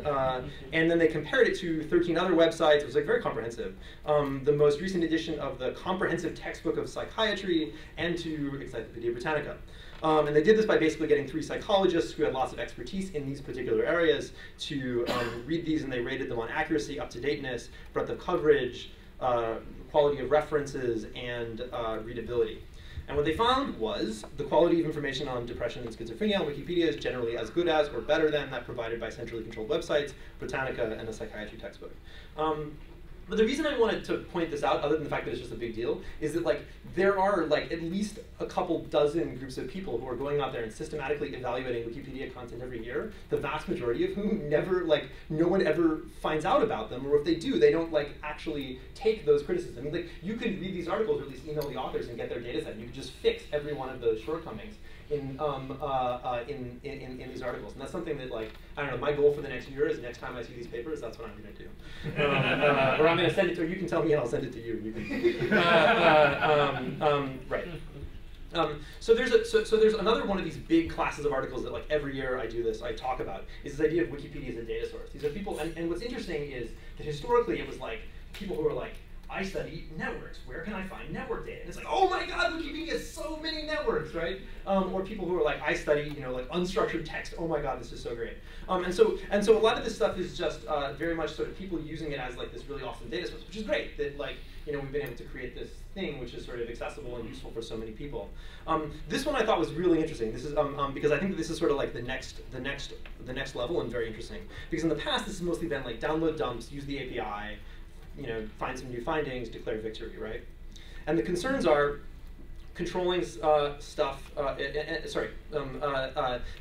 then they compared it to 13 other websites. It was like very comprehensive. The most recent edition of the Comprehensive Textbook of Psychiatry, and to Encyclopedia Britannica. And they did this by basically getting 3 psychologists who had lots of expertise in these particular areas to read these, and they rated them on accuracy, up-to-dateness, breadth of coverage, quality of references, and readability. And what they found was the quality of information on depression and schizophrenia on Wikipedia is generally as good as or better than that provided by centrally controlled websites, Britannica, and a psychiatry textbook. But the reason I wanted to point this out, other than the fact that it's just a big deal, is that like there are like at least a couple dozen groups of people who are going out there and systematically evaluating Wikipedia content every year, the vast majority of whom never like no one ever finds out about them, or if they do, they don't like actually take those criticisms. I mean, like you could read these articles or at least email the authors and get their data set, and you could just fix every one of those shortcomings in these articles. And that's something that, like, I don't know, my goal for the next year is next time I see these papers, that's what I'm going to do. Or I'm going to send it to, or you can tell me and I'll send it to you. You can, right. So there's a, so there's another one of these big classes of articles that, like, every year I do this, I talk about, is this idea of Wikipedia as a data source. These are people, and what's interesting is that historically it was like people who are like, I study networks. Where can I find network data? And it's like, oh my God, Wikipedia has so many networks, right? Or people who are like, I study, you know, like unstructured text. Oh my God, this is so great. And so a lot of this stuff is just very much sort of people using it as like this really awesome data source, which is great. That, like, you know, we've been able to create this thing which is sort of accessible and useful for so many people. This one I thought was really interesting. This is because I think this is sort of like the next level and very interesting. Because in the past, this has mostly been like download dumps, use the API. You know, find some new findings, declare victory, right? And the concerns are controlling stuff. The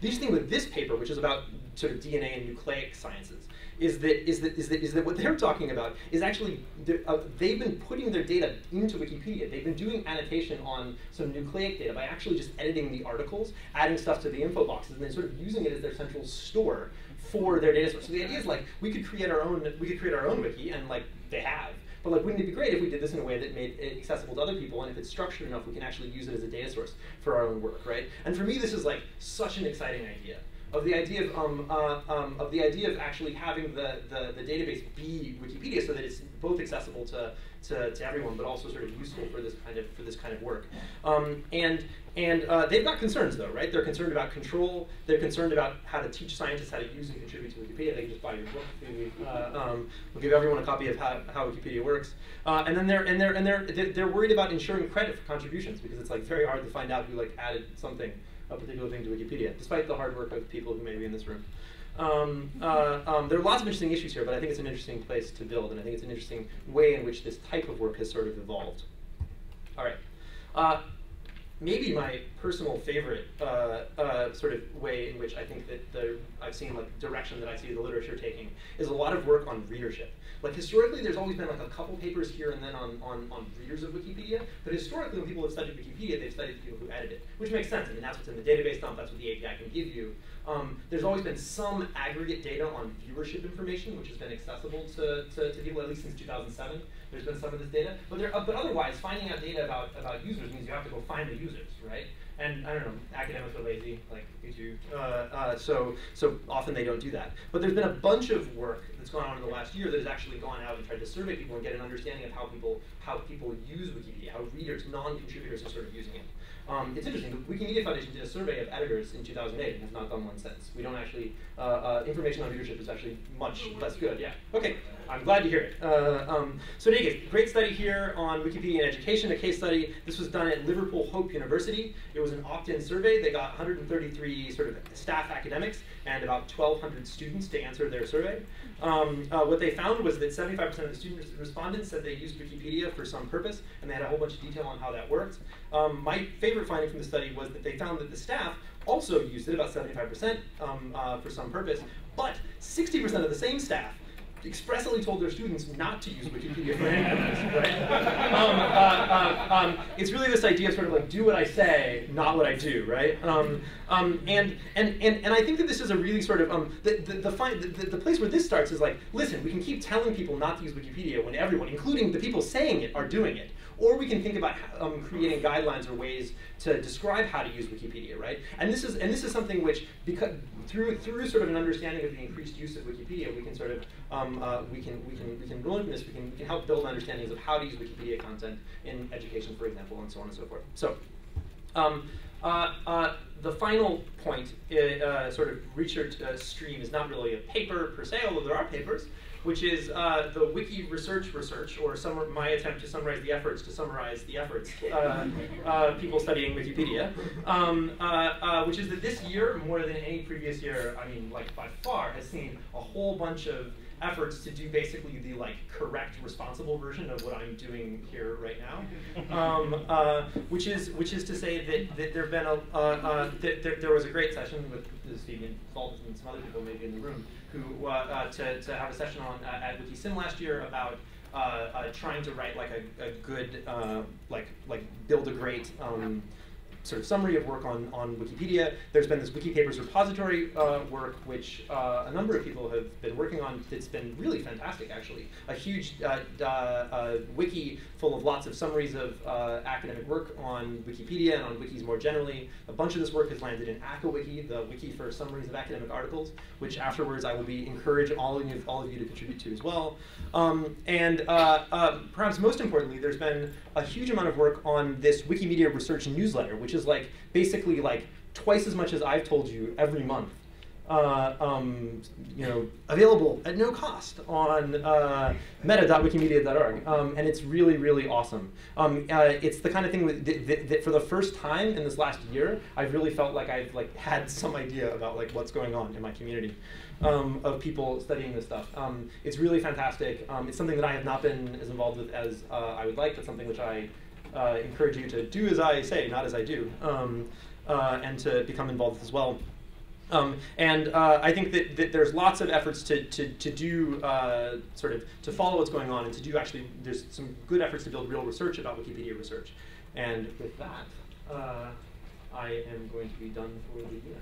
interesting thing with this paper, which is about sort of DNA and nucleic sciences, is that what they're talking about is actually they've been putting their data into Wikipedia. They've been doing annotation on some nucleic data by actually just editing the articles, adding stuff to the info boxes, and then sort of using it as their central store for their data source. So the idea is, like, we could create our own wiki, and, like, they have. But, like, wouldn't it be great if we did this in a way that made it accessible to other people, and if it's structured enough, we can actually use it as a data source for our own work, right? And for me, this is, like, such an exciting idea. Of the idea of actually having the database be Wikipedia, so that it's both accessible to everyone, but also sort of useful for this kind of work. And they've got concerns though, right? They're concerned about control. They're concerned about how to teach scientists how to use and contribute to Wikipedia. They can just buy your book. We'll give everyone a copy of how Wikipedia works. And then they're worried about ensuring credit for contributions, because it's, like, very hard to find out who, like, added something, a particular thing, to Wikipedia, despite the hard work of people who may be in this room. There are lots of interesting issues here, but I think it's an interesting place to build, and I think it's an interesting way in which this type of work has sort of evolved. All right. Maybe my personal favorite sort of way in which I think that I've seen, like, direction that I see the literature taking is a lot of work on readership. Like, historically, there's always been, like, a couple papers here and then on readers of Wikipedia. But historically, when people have studied Wikipedia, they've studied the people who edit it, which makes sense. I mean, that's what's in the database dump. That's what the API can give you. There's always been some aggregate data on viewership information, which has been accessible to people, at least since 2007. There's been some of this data. But otherwise, finding out data about users means you have to go find the users, right? And I don't know, academics are lazy, like YouTube. So often they don't do that. But there's been a bunch of work that's gone on in the last year that has actually gone out and tried to survey people and get an understanding of how people use Wikipedia, how readers, non-contributors, are sort of using it. It's interesting. The Wikimedia Foundation did a survey of editors in 2008 and has not done one since. We don't actually information on readership is actually much less good. Yeah. Okay. I'm glad to hear it. So in any case, great study here on Wikipedia and education, a case study. This was done at Liverpool Hope University. It was an opt-in survey. They got 133 sort of staff academics and about 1,200 students to answer their survey. What they found was that 75% of the student respondents said they used Wikipedia for some purpose, and they had a whole bunch of detail on how that worked. My favorite finding from the study was that they found that the staff also used it, about 75%, for some purpose, but 60% of the same staff expressly told their students not to use Wikipedia for any purpose, right? It's really this idea of sort of, like, do what I say, not what I do, right? And I think that this is a really sort of the place where this starts is, like, listen, we can keep telling people not to use Wikipedia when everyone, including the people saying it, are doing it. Or we can think about creating guidelines or ways to describe how to use Wikipedia, right? And this is something which, because through sort of an understanding of the increased use of Wikipedia, we can sort of we can learn from this. We can help build understandings of how to use Wikipedia content in education, for example, and so on and so forth. So. The final point, sort of research stream, is not really a paper per se, although there are papers, which is the wiki research, or my attempt to summarize the efforts people studying Wikipedia, which is that this year, more than any previous year, I mean, like, by far, has seen a whole bunch of efforts to do basically the, like, correct, responsible version of what I'm doing here right now, which is to say that there've been there was a great session with Stephen Salt and some other people maybe in the room who to have a session on at WikiSym last year about trying to write, like, a good like build a great sort of summary of work on Wikipedia. There's been this Wikipapers repository work, which a number of people have been working on. It's been really fantastic, actually. A huge wiki full of lots of summaries of academic work on Wikipedia and on wikis more generally. A bunch of this work has landed in ACAWiki, the wiki for summaries of academic articles, which afterwards I will be encouraging all of you to contribute to as well. Perhaps most importantly, there's been a huge amount of work on this Wikimedia research newsletter, which is like basically like twice as much as I've told you every month, you know, available at no cost on meta.wikimedia.org, and it's really, really awesome. It's the kind of thing that for the first time in this last year, I've really felt like I've like had some idea about like what's going on in my community. Of people studying this stuff. It's really fantastic. It's something that I have not been as involved with as I would like, but something which I encourage you to do as I say, not as I do, and to become involved with as well. I think that there's lots of efforts to do sort of to follow what's going on and to do actually, there's some good efforts to build real research about Wikipedia research. And with that, I am going to be done for the year.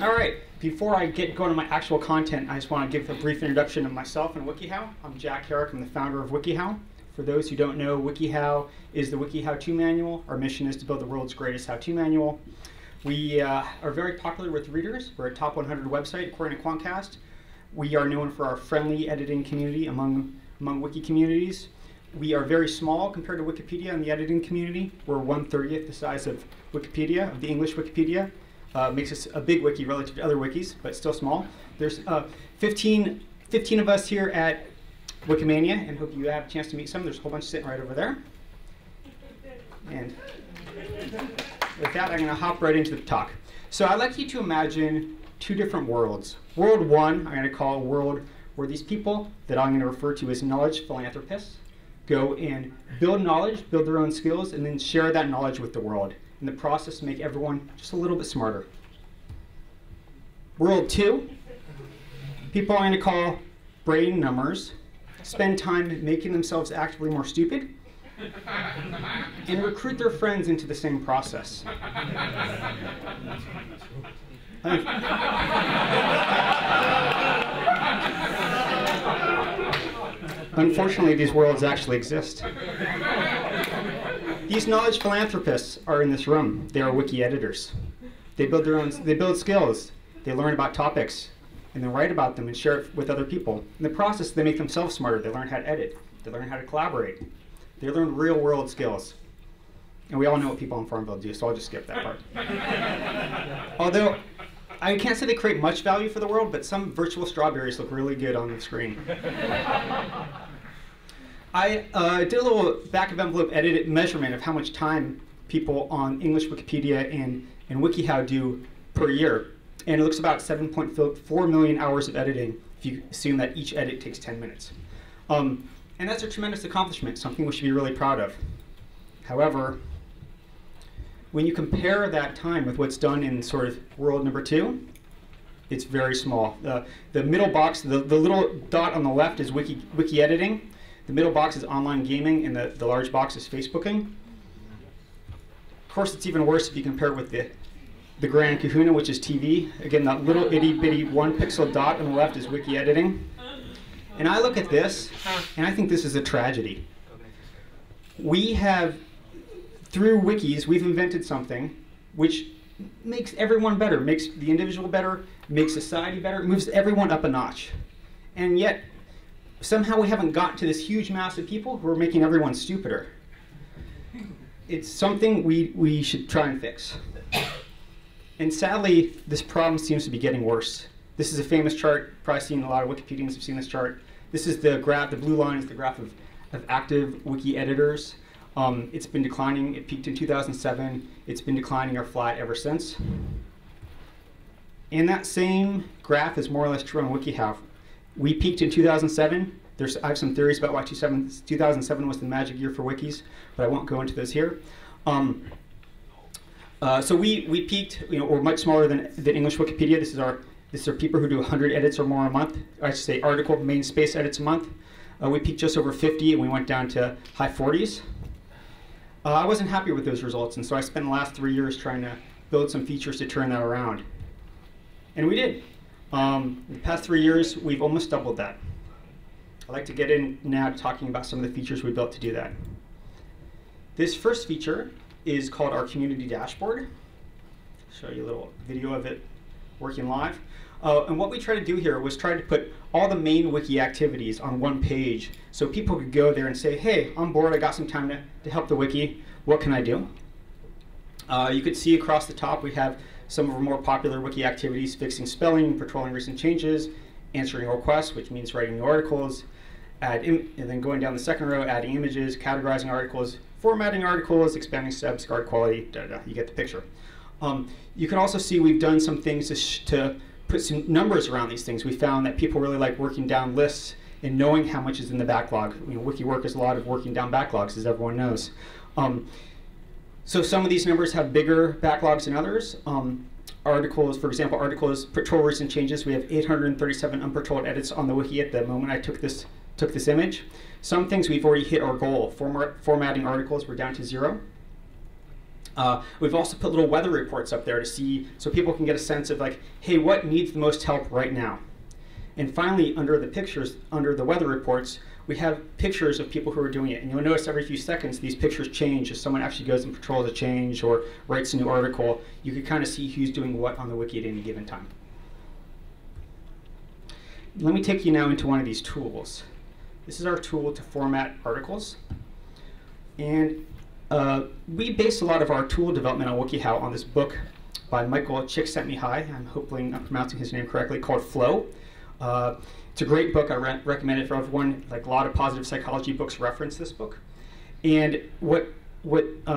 All right, before I get going to my actual content, I just want to give a brief introduction of myself and WikiHow. I'm Jack Herrick, I'm the founder of WikiHow. For those who don't know, WikiHow is the Wiki How-To Manual. Our mission is to build the world's greatest how-to manual. We are very popular with readers. We're a top 100 website according to Quantcast. We are known for our friendly editing community among wiki communities. We are very small compared to Wikipedia in the editing community. We're 1/30th the size of Wikipedia, of the English Wikipedia. Makes us a big wiki relative to other wikis, but still small. There's 15 of us here at Wikimania, and hope you have a chance to meet some. There's a whole bunch sitting right over there. And with that, I'm going to hop right into the talk. So I'd like you to imagine two different worlds. World one, I'm going to call a world where these people that I'm going to refer to as knowledge philanthropists go and build knowledge, build their own skills, and then share that knowledge with the world. In the process, make everyone just a little bit smarter. World two, people I'm going to call brain numbers, spend time making themselves actively more stupid, and recruit their friends into the same process. Unfortunately, these worlds actually exist. These knowledge philanthropists are in this room. They are wiki editors. They build their own. They build skills. They learn about topics, and then write about them and share it with other people. In the process, they make themselves smarter. They learn how to edit. They learn how to collaborate. They learn real-world skills. And we all know what people in Farmville do, so I'll just skip that part. Although I can't say they create much value for the world, but some virtual strawberries look really good on the screen. I did a little back-of-envelope edit measurement of how much time people on English Wikipedia and WikiHow do per year. And it looks about 7.4 million hours of editing if you assume that each edit takes 10 minutes. And that's a tremendous accomplishment, something we should be really proud of. However, when you compare that time with what's done in sort of world number two, it's very small. The middle box, the little dot on the left is wiki editing. The middle box is online gaming, and the large box is Facebooking. Of course, it's even worse if you compare it with the grand kahuna, which is TV. Again, that little itty-bitty one-pixel dot on the left is wiki editing. And I look at this, and I think this is a tragedy. We have... Through wikis, we've invented something which makes everyone better, makes the individual better, makes society better, moves everyone up a notch. And yet, somehow we haven't gotten to this huge mass of people who are making everyone stupider. It's something we should try and fix. And sadly, this problem seems to be getting worse. This is a famous chart. Probably seen a lot of Wikipedians have seen this chart. This is the graph, the blue line is the graph of active wiki editors. It's been declining. It peaked in 2007. It's been declining or flat ever since. And that same graph is more or less true on WikiHow. We peaked in 2007. I have some theories about why 2007 was the magic year for wikis, but I won't go into those here. So we peaked, you know, or much smaller than English Wikipedia. These are people who do 100 edits or more a month. I should say article main space edits a month. We peaked just over 50 and we went down to high 40s. I wasn't happy with those results, and so I spent the last 3 years trying to build some features to turn that around. And we did. In the past 3 years, we've almost doubled that. I'd like to get in now to talking about some of the features we built to do that. This first feature is called our community dashboard. I'll show you a little video of it working live. And what we tried to do here was try to put all the main wiki activities on one page so people could go there and say, hey, I'm bored, I got some time to help the wiki, what can I do? You could see across the top we have some of our more popular wiki activities: fixing spelling, patrolling recent changes, answering requests, which means writing new articles, and then going down the second row, adding images, categorizing articles, formatting articles, expanding subs, guard quality, da da da, you get the picture. You can also see we've done some things to put some numbers around these things. We found that people really like working down lists and knowing how much is in the backlog. You know, wiki work is a lot of working down backlogs, as everyone knows. So some of these numbers have bigger backlogs than others. Articles, for example, articles, patrol recent changes. We have 837 unpatrolled edits on the wiki at the moment I took this image. Some things we've already hit our goal. Formatting articles, we're down to 0. We've also put little weather reports up there to see, so people can get a sense of like, hey, what needs the most help right now? And finally, under the pictures, under the weather reports, we have pictures of people who are doing it. And you'll notice every few seconds these pictures change. If someone actually goes and patrols a change or writes a new article, you can kind of see who's doing what on the wiki at any given time. Let me take you now into one of these tools. This is our tool to format articles. And we based a lot of our tool development on WikiHow on this book by Michael Csikszentmihalyi, I'm hoping I'm pronouncing his name correctly, called Flow. It's a great book, I recommend it for everyone. Like a lot of positive psychology books reference this book. And what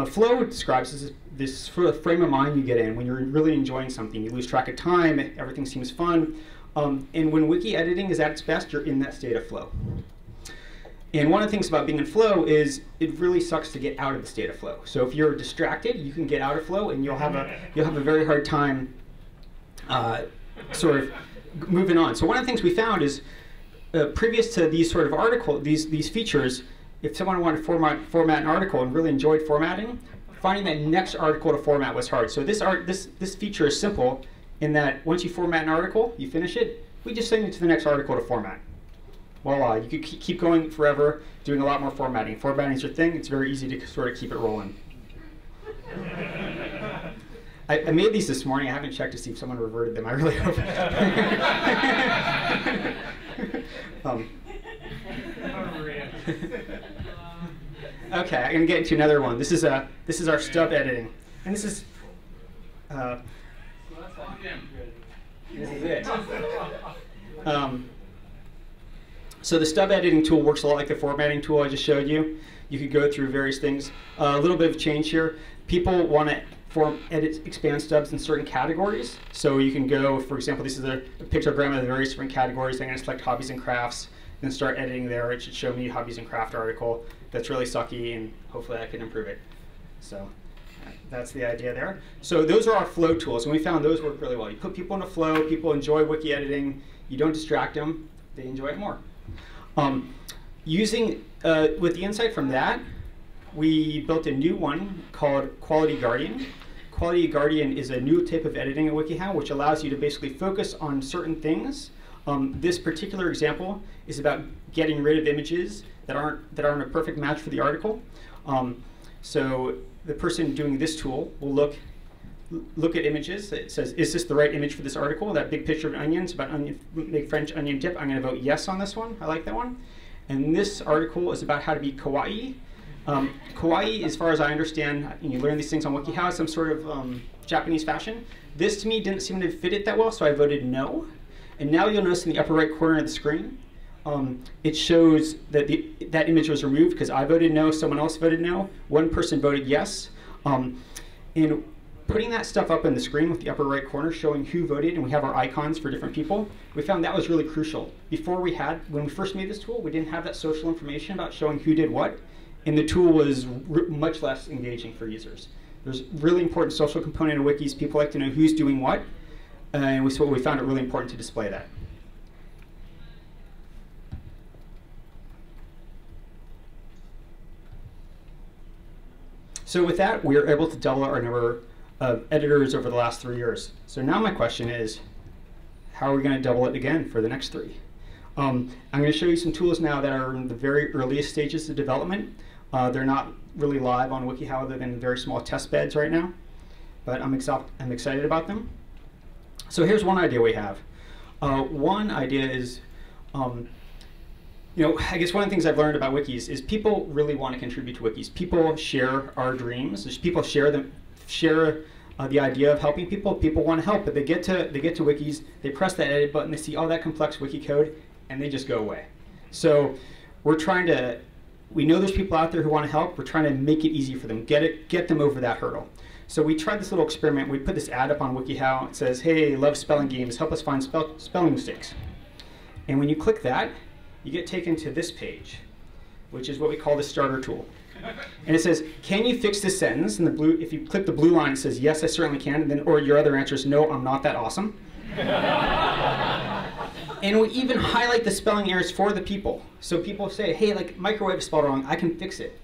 Flow describes is this sort of frame of mind you get in when you're really enjoying something. You lose track of time, everything seems fun. And when wiki editing is at its best, you're in that state of flow. And one of the things about being in flow is it really sucks to get out of the state of flow. So if you're distracted, you can get out of flow, and you'll have a very hard time sort of moving on. So one of the things we found is previous to these sort of article, these features, if someone wanted to format an article and really enjoyed formatting, finding that next article to format was hard. So this feature is simple in that once you format an article, you finish it. We just send it to the next article to format. Voila, you could keep going forever, doing a lot more formatting. Formatting is your thing, it's very easy to sort of keep it rolling. I made these this morning, I haven't checked to see if someone reverted them, I really hope. Okay, I'm gonna get into another one. This is our stub editing. And this is it. So the stub editing tool works a lot like the formatting tool I just showed you. You could go through various things. A little bit of change here. People want to expand stubs in certain categories. So you can go, for example, this is a pictogram of the various different categories. I'm going to select hobbies and crafts and start editing there. It should show me hobbies and craft article. That's really sucky, and hopefully I can improve it. So that's the idea there. So those are our flow tools, and we found those work really well. You put people in a flow, people enjoy wiki editing. You don't distract them, they enjoy it more. With the insight from that, we built a new one called Quality Guardian. Quality Guardian is a new type of editing in WikiHow, which allows you to basically focus on certain things. This particular example is about getting rid of images that aren't a perfect match for the article. So the person doing this tool will look at images. It says, is this the right image for this article? That big picture of onions about make French onion dip. I'm going to vote yes on this one. I like that one. And this article is about how to be kawaii. Kawaii, as far as I understand, and you learn these things on WikiHow, some sort of Japanese fashion. This to me didn't seem to fit it that well, so I voted no. And now you'll notice in the upper right corner of the screen, it shows that that image was removed because I voted no, someone else voted no, one person voted yes. And putting that stuff up on the screen with the upper right corner showing who voted, and we have our icons for different people, we found that was really crucial. Before we had, when we first made this tool, we didn't have that social information about showing who did what, and the tool was much less engaging for users. There's a really important social component of wikis. People like to know who's doing what, and so we found it really important to display that. So with that, we are able to double our number of editors over the last 3 years. So now my question is, how are we going to double it again for the next three? I'm going to show you some tools now that are in the very earliest stages of development. They're not really live on WikiHow other than very small test beds right now, but I'm excited about them. So here's one idea we have. One idea is, I guess one of the things I've learned about wikis is people really want to contribute to wikis. People share our dreams. People share the idea of helping people. People want to help, but they get to wikis, they press that edit button, they see all that complex wiki code, and they just go away. So we're trying to, we know there's people out there who want to help. We're trying to make it easy for them, get them over that hurdle. So we tried this little experiment. We put this ad up on WikiHow. It says, hey, love spelling games. Help us find spelling mistakes. And when you click that, you get taken to this page, which is what we call the starter tool. And it says, can you fix this sentence? And the blue, if you click the blue line, it says, yes, I certainly can. And then, or your other answer is, no, I'm not that awesome. And we even highlight the spelling errors for the people. So people say, hey, like microwave is spelled wrong. I can fix it.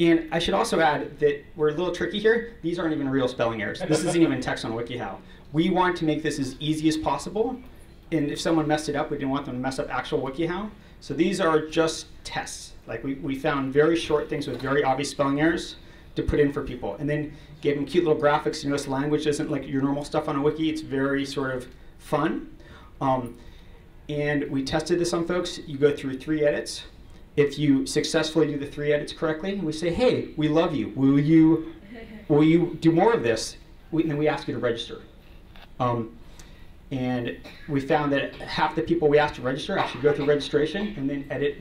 And I should also add that we're a little tricky here. These aren't even real spelling errors. This isn't even text on WikiHow. We want to make this as easy as possible. And if someone messed it up, we didn't want them to mess up actual WikiHow. So these are just tests. Like we found very short things with very obvious spelling errors to put in for people. And then gave them cute little graphics. You notice language isn't like your normal stuff on a wiki. It's very sort of fun. And we tested this on folks. You go through 3 edits. If you successfully do the 3 edits correctly, we say, hey, we love you. Will you do more of this? And then we ask you to register. And we found that half the people we asked to register actually go through registration and then edit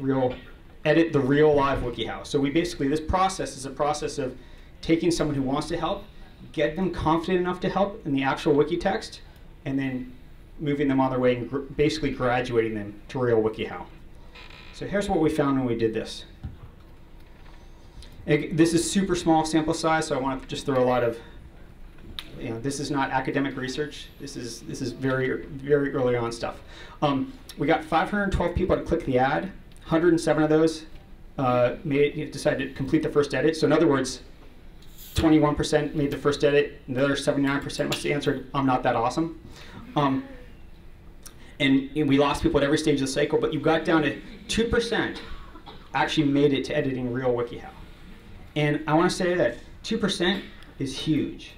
the real live WikiHow. So we basically, this process is a process of taking someone who wants to help, get them confident enough to help in the actual wiki text, and then moving them on their way and basically graduating them to real WikiHow. So here's what we found when we did this. This is super small sample size, so I want to just throw a lot of, this is not academic research. This is very, very early on stuff. We got 512 people to click the ad. 107 of those decided to complete the first edit. So in other words, 21% made the first edit. Another 79% must have answered, I'm not that awesome. And we lost people at every stage of the cycle, but you got down to 2% actually made it to editing real WikiHow. And I want to say that 2% is huge.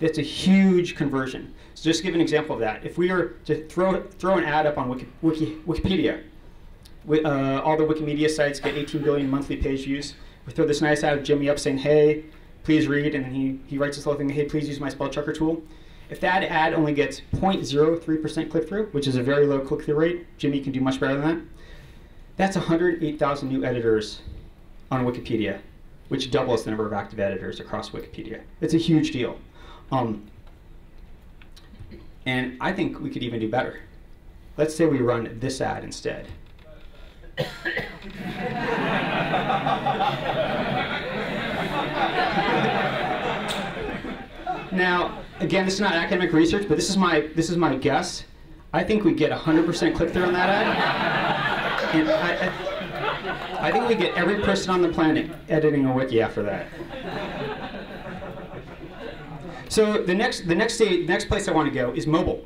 That's a huge conversion. So just to give an example of that, if we were to throw an ad up on Wikipedia, all the Wikimedia sites get 18 billion monthly page views. We throw this nice ad of Jimmy up saying, hey, please read, and then he writes this little thing, hey, please use my spell checker tool. If that ad only gets 0.03% click-through, which is a very low click-through rate, Jimmy can do much better than that, that's 108,000 new editors on Wikipedia, which doubles the number of active editors across Wikipedia. It's a huge deal. And I think we could even do better. Let's say we run this ad instead. Now, again, this is not academic research, but this is my guess. I think we get 100% click-through on that ad. And I think we get every person on the planet editing a wiki after that. So the next place I want to go is mobile.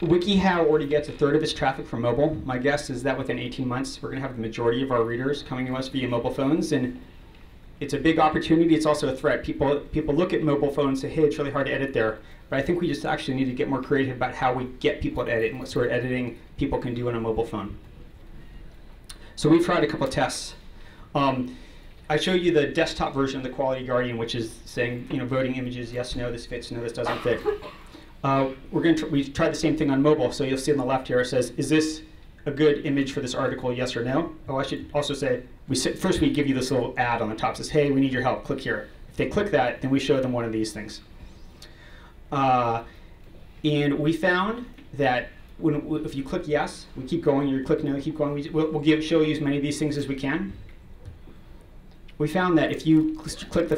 WikiHow already gets a third of its traffic from mobile. My guess is that within 18 months, we're going to have the majority of our readers coming to us via mobile phones. And it's a big opportunity. It's also a threat. People look at mobile phones and say, hey, it's really hard to edit there. But I think we just actually need to get more creative about how we get people to edit and what sort of editing people can do on a mobile phone. So we've tried a couple of tests. I show you the desktop version of the Quality Guardian, which is saying, voting images, yes, no, this fits, no, this doesn't fit. We've tried the same thing on mobile. So you'll see on the left here, it says, is this a good image for this article, yes or no? Oh, I should also say, first we give you this little ad on the top that says, hey, we need your help, click here. If they click that, then we show them one of these things. And we found that if you click yes, we keep going, you click no, keep going, we'll show you as many of these things as we can. We found that if you click the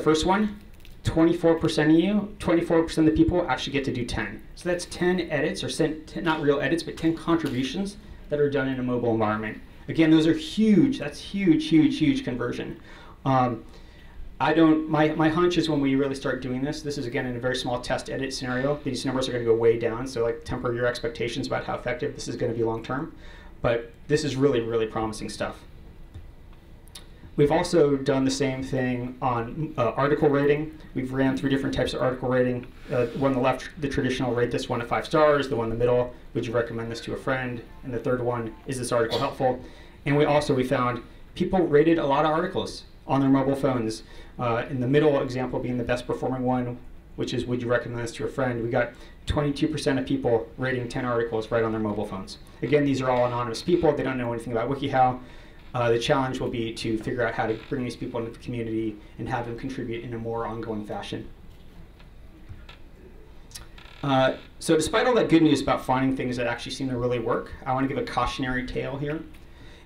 first one, 24% of the people actually get to do 10. So that's 10 edits, or not real edits, but 10 contributions that are done in a mobile environment. Again, those are huge. That's huge, huge, huge conversion. I don't, my hunch is when we really start doing this is again in a very small test edit scenario, these numbers are going to go way down, so like temper your expectations about how effective this is going to be long term. But this is really, really promising stuff. We've also done the same thing on article rating. We've ran three different types of article rating. One on the left, the traditional, rate this 1 to 5 stars. The one in the middle, would you recommend this to a friend? And the third one, is this article helpful? And we found people rated a lot of articles on their mobile phones. In the middle example being the best performing one, which is would you recommend this to a friend? We got 22% of people rating 10 articles right on their mobile phones. Again, these are all anonymous people. They don't know anything about WikiHow. The challenge will be to figure out how to bring these people into the community and have them contribute in a more ongoing fashion. So despite all that good news about finding things that actually seem to really work, I want to give a cautionary tale here.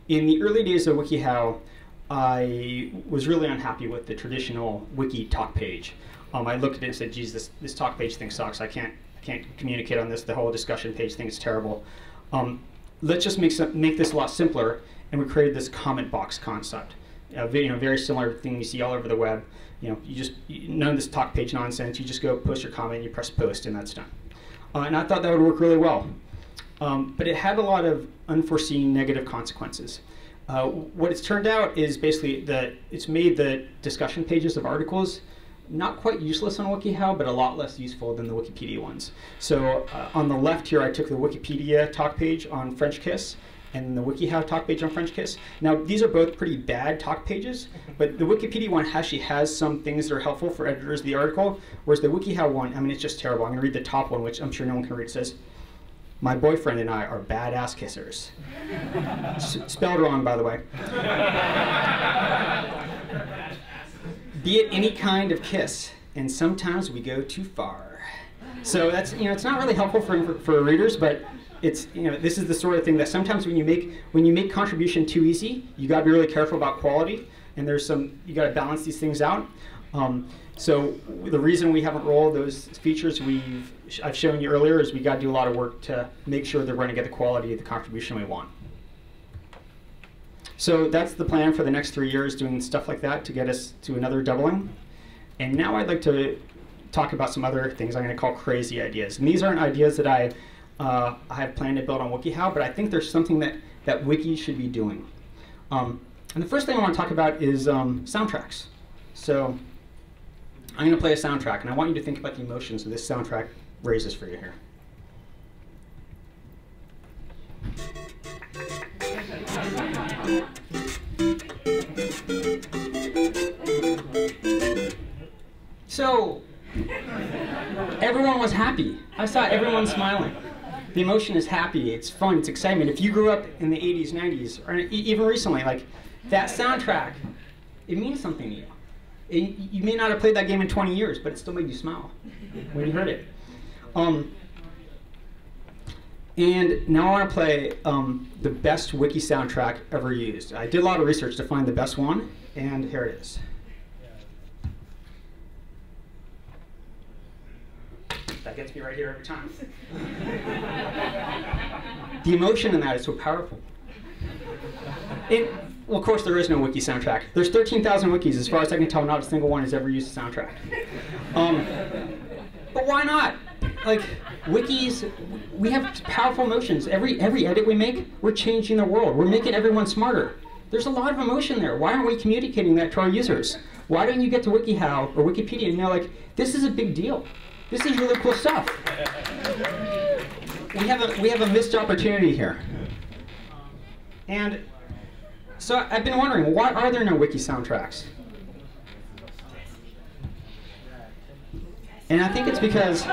In the early days of WikiHow, I was really unhappy with the traditional wiki talk page. I looked at it and said, geez, this talk page thing sucks. I can't communicate on this. The whole discussion page thing is terrible. Let's just make this a lot simpler. And we created this comment box concept, very similar thing you see all over the web. None of this talk page nonsense. You just go post your comment, you press post, and that's done. And I thought that would work really well, but it had a lot of unforeseen negative consequences. What it's turned out is basically that it's made the discussion pages of articles not quite useless on WikiHow, but a lot less useful than the Wikipedia ones. So on the left here, I took the Wikipedia talk page on French Kiss and the WikiHow talk page on French Kiss. Now, these are both pretty bad talk pages, but the Wikipedia one actually has some things that are helpful for editors of the article, whereas the WikiHow one, I mean, it's just terrible. I'm gonna read the top one, which I'm sure no one can read. It says, "My boyfriend and I are badass kissers." Spelled wrong, by the way. "Be it any kind of kiss, and sometimes we go too far." So that's, it's not really helpful for readers, but it's, this is the sort of thing that sometimes when you make contribution too easy, you got to be really careful about quality, and you got to balance these things out. So the reason we haven't rolled those features I've shown you earlier is we got to do a lot of work to make sure that we're going to get the quality of the contribution we want. So that's the plan for the next 3 years, doing stuff like that to get us to another doubling. And now I'd like to talk about some other things I'm going to call crazy ideas. And these aren't ideas that I have planned to build on WikiHow, but I think there's something that Wiki should be doing. And the first thing I want to talk about is soundtracks. So I'm going to play a soundtrack, and I want you to think about the emotions that this soundtrack raises for you here. So everyone was happy. I saw everyone smiling. The emotion is happy, it's fun, it's excitement. If you grew up in the 80s, 90s, or even recently, like that soundtrack, it means something to you. You may not have played that game in 20 years, but it still made you smile when you heard it. And now I want to play the best wiki soundtrack ever used. I did a lot of research to find the best one, and here it is. That gets me right here every time. The emotion in that is so powerful. Well, of course, there is no wiki soundtrack. There's 13,000 wikis. As far as I can tell, not a single one has ever used a soundtrack. But why not? Like, wikis, we have powerful emotions. Every edit we make, we're changing the world. We're making everyone smarter. There's a lot of emotion there. Why aren't we communicating that to our users? Why don't you get to WikiHow or Wikipedia and you're like, this is a big deal. This is really cool stuff. We have a missed opportunity here. And so I've been wondering, why are there no wiki soundtracks? And I think it's because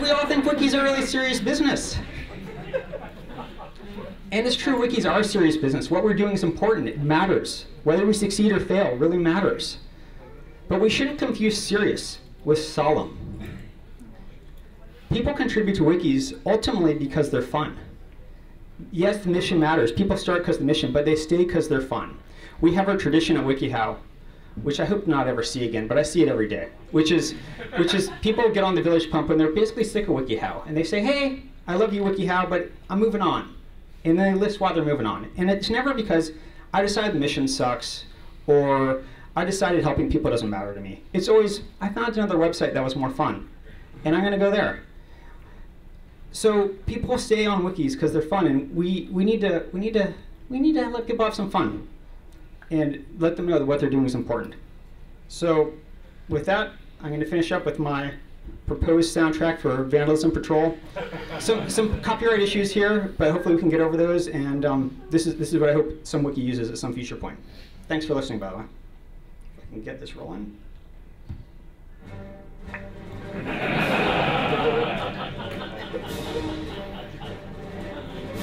we all think wikis are really serious business. And it's true, wikis are serious business. What we're doing is important, it matters. Whether we succeed or fail really matters. But we shouldn't confuse serious with solemn. People contribute to wikis ultimately because they're fun. Yes, the mission matters. People start because of the mission, but they stay because they're fun. We have our tradition at WikiHow, which I hope not ever see again, but I see it every day, which is people get on the Village Pump and they're basically sick of WikiHow. And they say, hey, I love you, WikiHow, but I'm moving on. And then they list why they're moving on. And it's never because I decided the mission sucks, or I decided helping people doesn't matter to me. It's always, I found another website that was more fun, and I'm going to go there. So people stay on wikis because they're fun, and we need to let people have some fun, and let them know that what they're doing is important. So with that, I'm going to finish up with my proposed soundtrack for Vandalism Patrol. Some copyright issues here, but hopefully we can get over those. And this is what I hope some wiki uses at some future point. Thanks for listening, by the way. If I can get this rolling.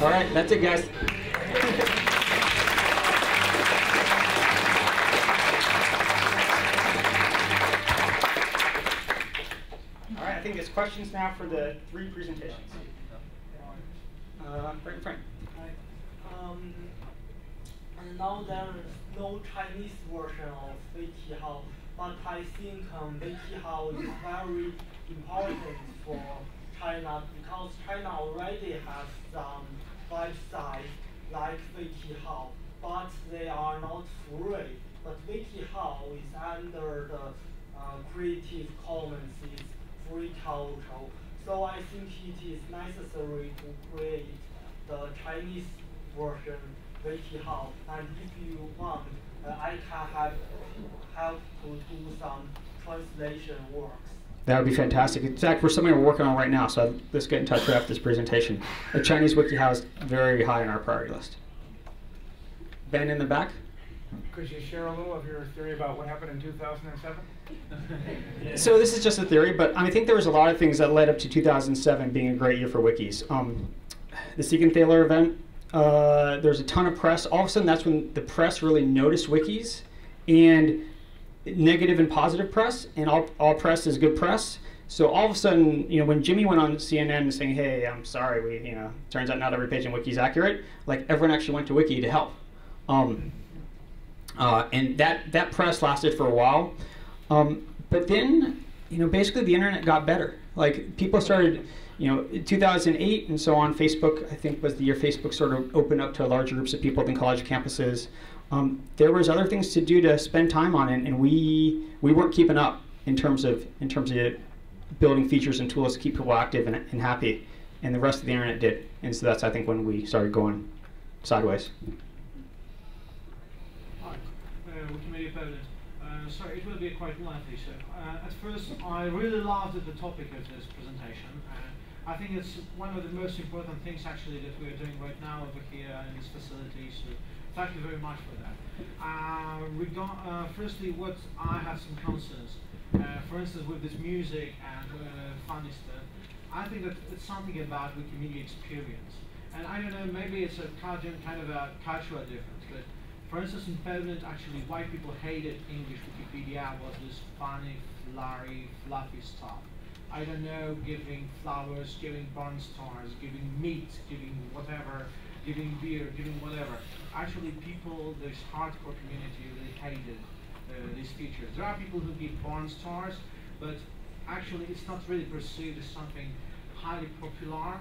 All right, that's it, guys. I think there's questions now for the three presentations. Frank. And now there is no Chinese version of WikiHow, but I think WikiHow is very important for China because China already has some websites like WikiHow, but they are not free. But WikiHow is under the Creative Commons. Free culture. So I think it is necessary to create the Chinese version WikiHow. And if you want, I can help to do some translation works. That would be fantastic. In fact, we're something we're working on right now, so let's get in touch right after this presentation. The Chinese WikiHow is very high on our priority list. Ben in the back? Could you share a little of your theory about what happened in 2007? So this is just a theory, but I think there was a lot of things that led up to 2007 being a great year for wikis. The Siegenthaler event, there's a ton of press. All of a sudden, that's when the press really noticed wikis, and negative and positive press, and all press is good press. So all of a sudden, you know, when Jimmy went on CNN saying, "Hey, I'm sorry, we, you know, turns out not every page in wiki is accurate," like everyone actually went to wiki to help. And that press lasted for a while, but then, you know, basically the internet got better. Like people started, you know, in 2008 and so on. Facebook, I think, was the year Facebook sort of opened up to larger groups of people than college campuses. There was other things to do to spend time on it, and we weren't keeping up in terms of building features and tools to keep people active and happy. And the rest of the internet did, and so that's, I think, when we started going sideways. Wikimedia Foundation. So it will be quite lengthy. So at first, I really loved the topic of this presentation. I think it's one of the most important things actually that we are doing right now over here in this facility. So thank you very much for that. Firstly, what I have some concerns. For instance, with this music and funny stuff, I think that it's something about Wikimedia experience. And I don't know, maybe it's a kind of a cultural difference, but. For instance, in Poland, actually, white people hated English Wikipedia was this funny, fluffy stuff. I don't know, giving flowers, giving barn stars, giving meat, giving whatever, giving beer, giving whatever. Actually, people, this hardcore community, really hated these features. There are people who give barn stars, but actually, it's not really perceived as something highly popular.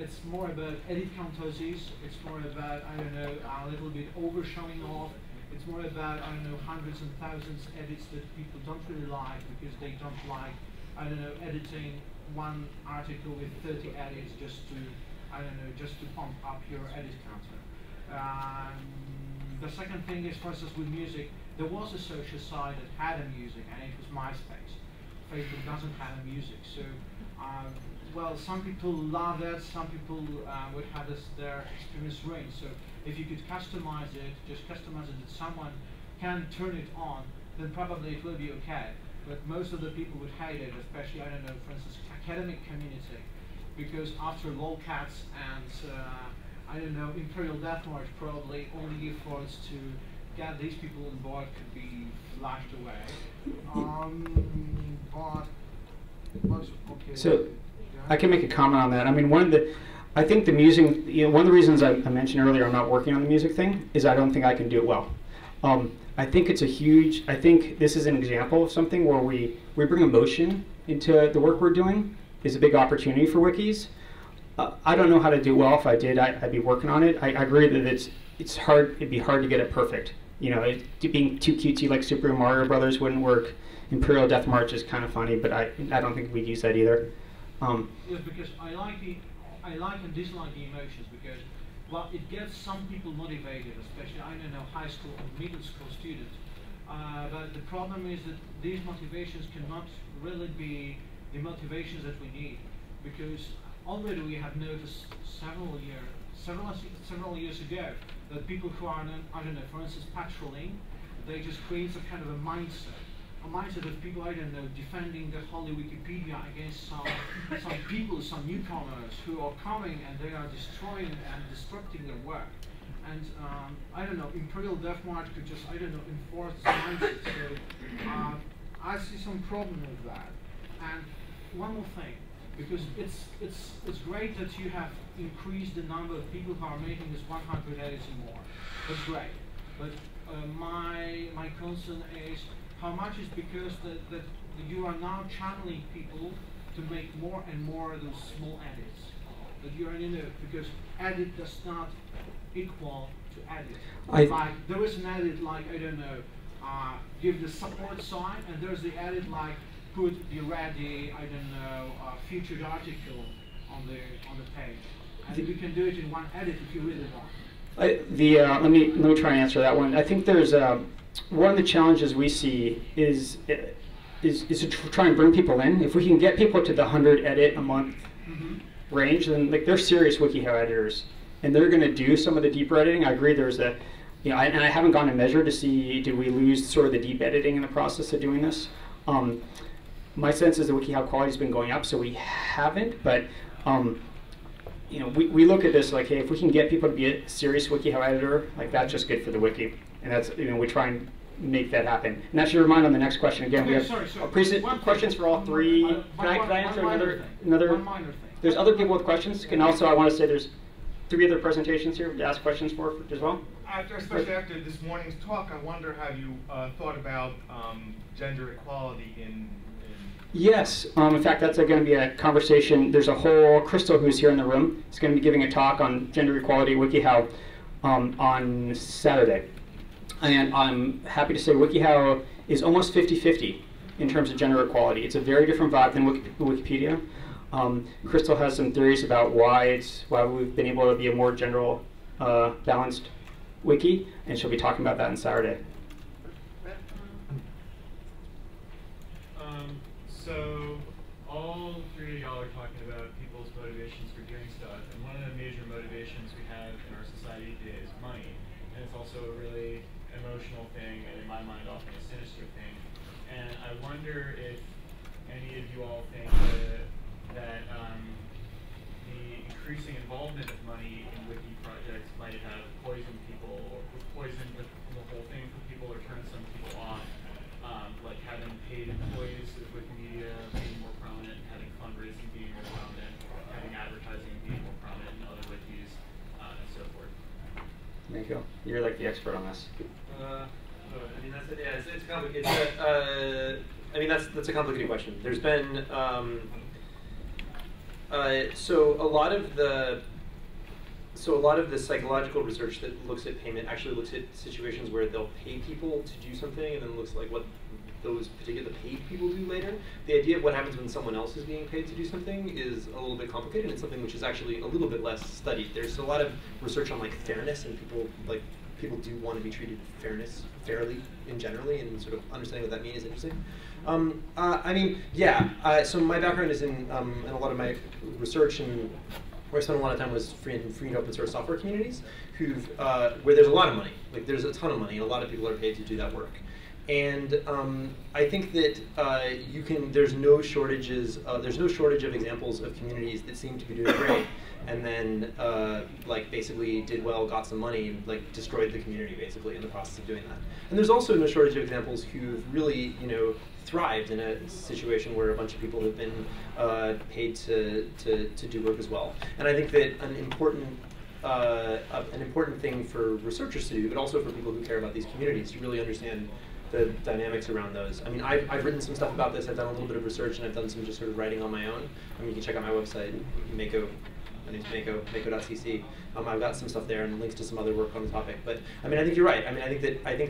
It's more about edit contoses, it's more about, I don't know, a little bit over showing off, it's more about, I don't know, hundreds and thousands of edits that people don't really like because they don't like, I don't know, editing one article with 30 edits just to, I don't know, just to pump up your edit counter. The second thing is, for instance, with music, there was a social site that had a music, and it was MySpace. Facebook doesn't have a music, so, well, some people love that, some people would have this, their experience range. So if you could customize it, just customize it that someone can turn it on, then probably it will be okay. But most of the people would hate it, especially, I don't know, for instance, academic community. Because after lolcats and, I don't know, Imperial Death March, probably all the efforts to get these people on board could be flushed away. Okay. So I can make a comment on that. I mean, I think the music, you know, one of the reasons I mentioned earlier I'm not working on the music thing is I don't think I can do it well. I think it's a huge, I think this is an example of something where we bring emotion into the work we're doing. It's a big opportunity for wikis. I don't know how to do it well. If I did, I'd be working on it. I agree that it's hard, it'd be hard to get it perfect. you know, it, being too cutesy like Super Mario Brothers wouldn't work. Imperial Death March is kind of funny, but I don't think we'd use that either. Yes, because I like and dislike the emotions because, well, it gets some people motivated, especially, I don't know, high school or middle school students. But the problem is that these motivations cannot really be the motivations that we need, because already we have noticed several years ago that people who are, I don't know, for instance, patrolling, they just create some kind of a mindset of people, I don't know, defending the holy Wikipedia against some people, some newcomers who are coming and they are destroying and disrupting their work. And I don't know, Imperial Death March could just, I don't know, enforce the mindset. So I see some problem with that. And one more thing, because it's great that you have increased the number of people who are making this 100 edits and more. That's great. But my concern is how much is because that you are now channeling people to make more and more of those small edits. That you are in it because edit does not equal to edit. Like there is an edit like, I don't know, give the support sign, and there's the edit like could be ready, I don't know, a featured article on the page, and you can do it in one edit if you really want. Let me try and answer that one. I think there's one of the challenges we see is to try and bring people in. If we can get people to the 100 edit a month range, then like they're serious WikiHow editors, and they're going to do some of the deeper editing. I agree. There's a and I haven't gone to measure to see did we lose sort of the deep editing in the process of doing this. My sense is the WikiHow quality has been going up, so we haven't, but you know, we look at this like, hey, if we can get people to be a serious WikiHow editor, like that's just good for the wiki. And that's, you know, we try and make that happen. And that should remind on the next question again. Okay, we have questions for all three. Can I answer another minor thing? There's other people with questions, and also I want to say there's 3 other presentations here to ask questions for as well. Especially after this morning's talk, I wonder how you thought about gender equality in... Yes. In fact, that's going to be a conversation. There's a whole... Crystal, who's here in the room, is going to be giving a talk on gender equality at WikiHow on Saturday. And I'm happy to say WikiHow is almost 50-50 in terms of gender equality. It's a very different vibe than Wikipedia. Crystal has some theories about why we've been able to be a more general, balanced wiki, and she'll be talking about that on Saturday. So all 3 of y'all are talking about people's motivations for doing stuff, and one of the major motivations we have in our society today is money, and it's also a really emotional thing, and in my mind often a sinister thing. And I wonder if any of you all think that the increasing involvement of money in wiki projects might have poisoned people, or poisoned the whole thing for people, or turned some people off, like having paid employees of Wikimedia being more prominent, having fundraising being more prominent, having advertising being more prominent in other wikis, and so forth. Thank you. You're like the expert on this. I mean, that's, yeah, it's complicated. I mean, that's a complicated question. There's been... so a lot of the psychological research that looks at payment actually looks at situations where they'll pay people to do something, and then looks like what those particular paid people do later. The idea of what happens when someone else is being paid to do something is a little bit complicated, and it's something which is actually a little bit less studied. There's a lot of research on like fairness, and people do want to be treated fairly in generally, and sort of understanding what that means is interesting. I mean, yeah, so my background is in, and a lot of my research and where I spent a lot of time was free and open source software communities where there's a lot of money, like there's a ton of money, and a lot of people are paid to do that work. And I think that there's no shortage of examples of communities that seem to be doing great, and then like basically did well, got some money, and like destroyed the community basically in the process of doing that. And there's also no shortage of examples who've really, you know, thrived in a situation where a bunch of people have been paid to do work as well. And I think that an important thing for researchers to do, but also for people who care about these communities, to really understand the dynamics around those. I mean, I've written some stuff about this. I've done a little bit of research, and I've done some just sort of writing on my own. I mean, you can check out my website, Mako My name's Mako.cc. I've got some stuff there and links to some other work on the topic. But I mean, I think you're right. I mean, I think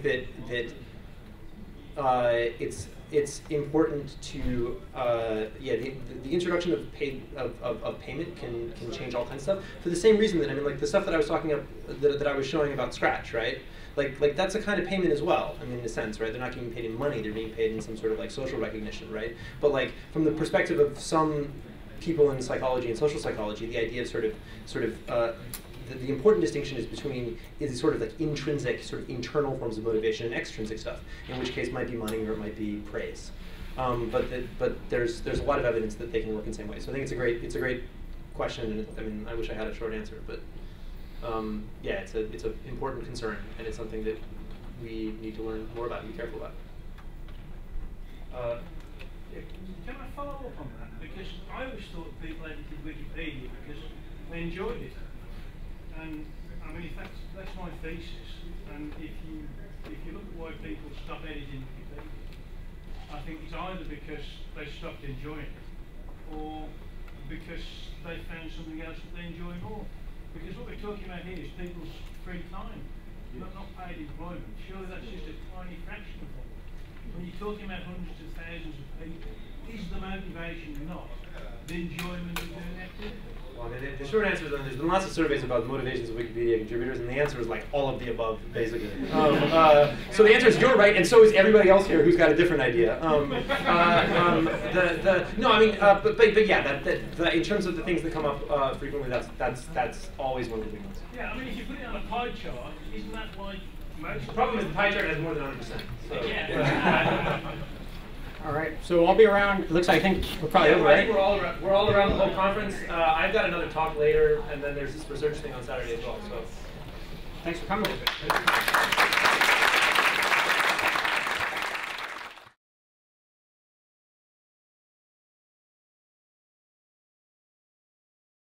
that it's important to the introduction of payment can change all kinds of stuff for the same reason that the stuff that I was talking about that I was showing about Scratch, right? Like that's a kind of payment as well. I mean, in a sense, right? They're not getting paid in money; they're being paid in some sort of social recognition, right? But from the perspective of some people in psychology and social psychology, the idea of the important distinction is between intrinsic, internal forms of motivation and extrinsic stuff, in which case it might be money or it might be praise. But there's a lot of evidence that they can work in the same way. So I think it's a great question, and I wish I had a short answer, but yeah, it's an important concern, and it's something that we need to learn more about and be careful about. Can I follow up on that? Because I always thought people edited Wikipedia because they enjoyed it. And if that's my thesis, and if you look at why people stop editing Wikipedia, I think it's either because they stopped enjoying it, or because they found something else that they enjoy more. Because what we're talking about here is people's free time, not paid employment. Surely that's just a tiny fraction of it. When you're talking about hundreds of thousands of people, is the motivation not the enjoyment of doing activity? Well, the short answer is there's been lots of surveys about the motivations of Wikipedia contributors, and the answer is all of the above, basically. So the answer is you're right, and so is everybody else here who's got a different idea. But yeah, that in terms of the things that come up frequently, that's always one of the big ones. Yeah, if you put it on a pie chart, isn't that most? The problem is the pie chart has more than 100%. So. Yeah. All right, so I'll be around. It looks like we're probably over, right? I think we're all around the whole conference. I've got another talk later, and then there's this research thing on Saturday as well. So thanks for coming.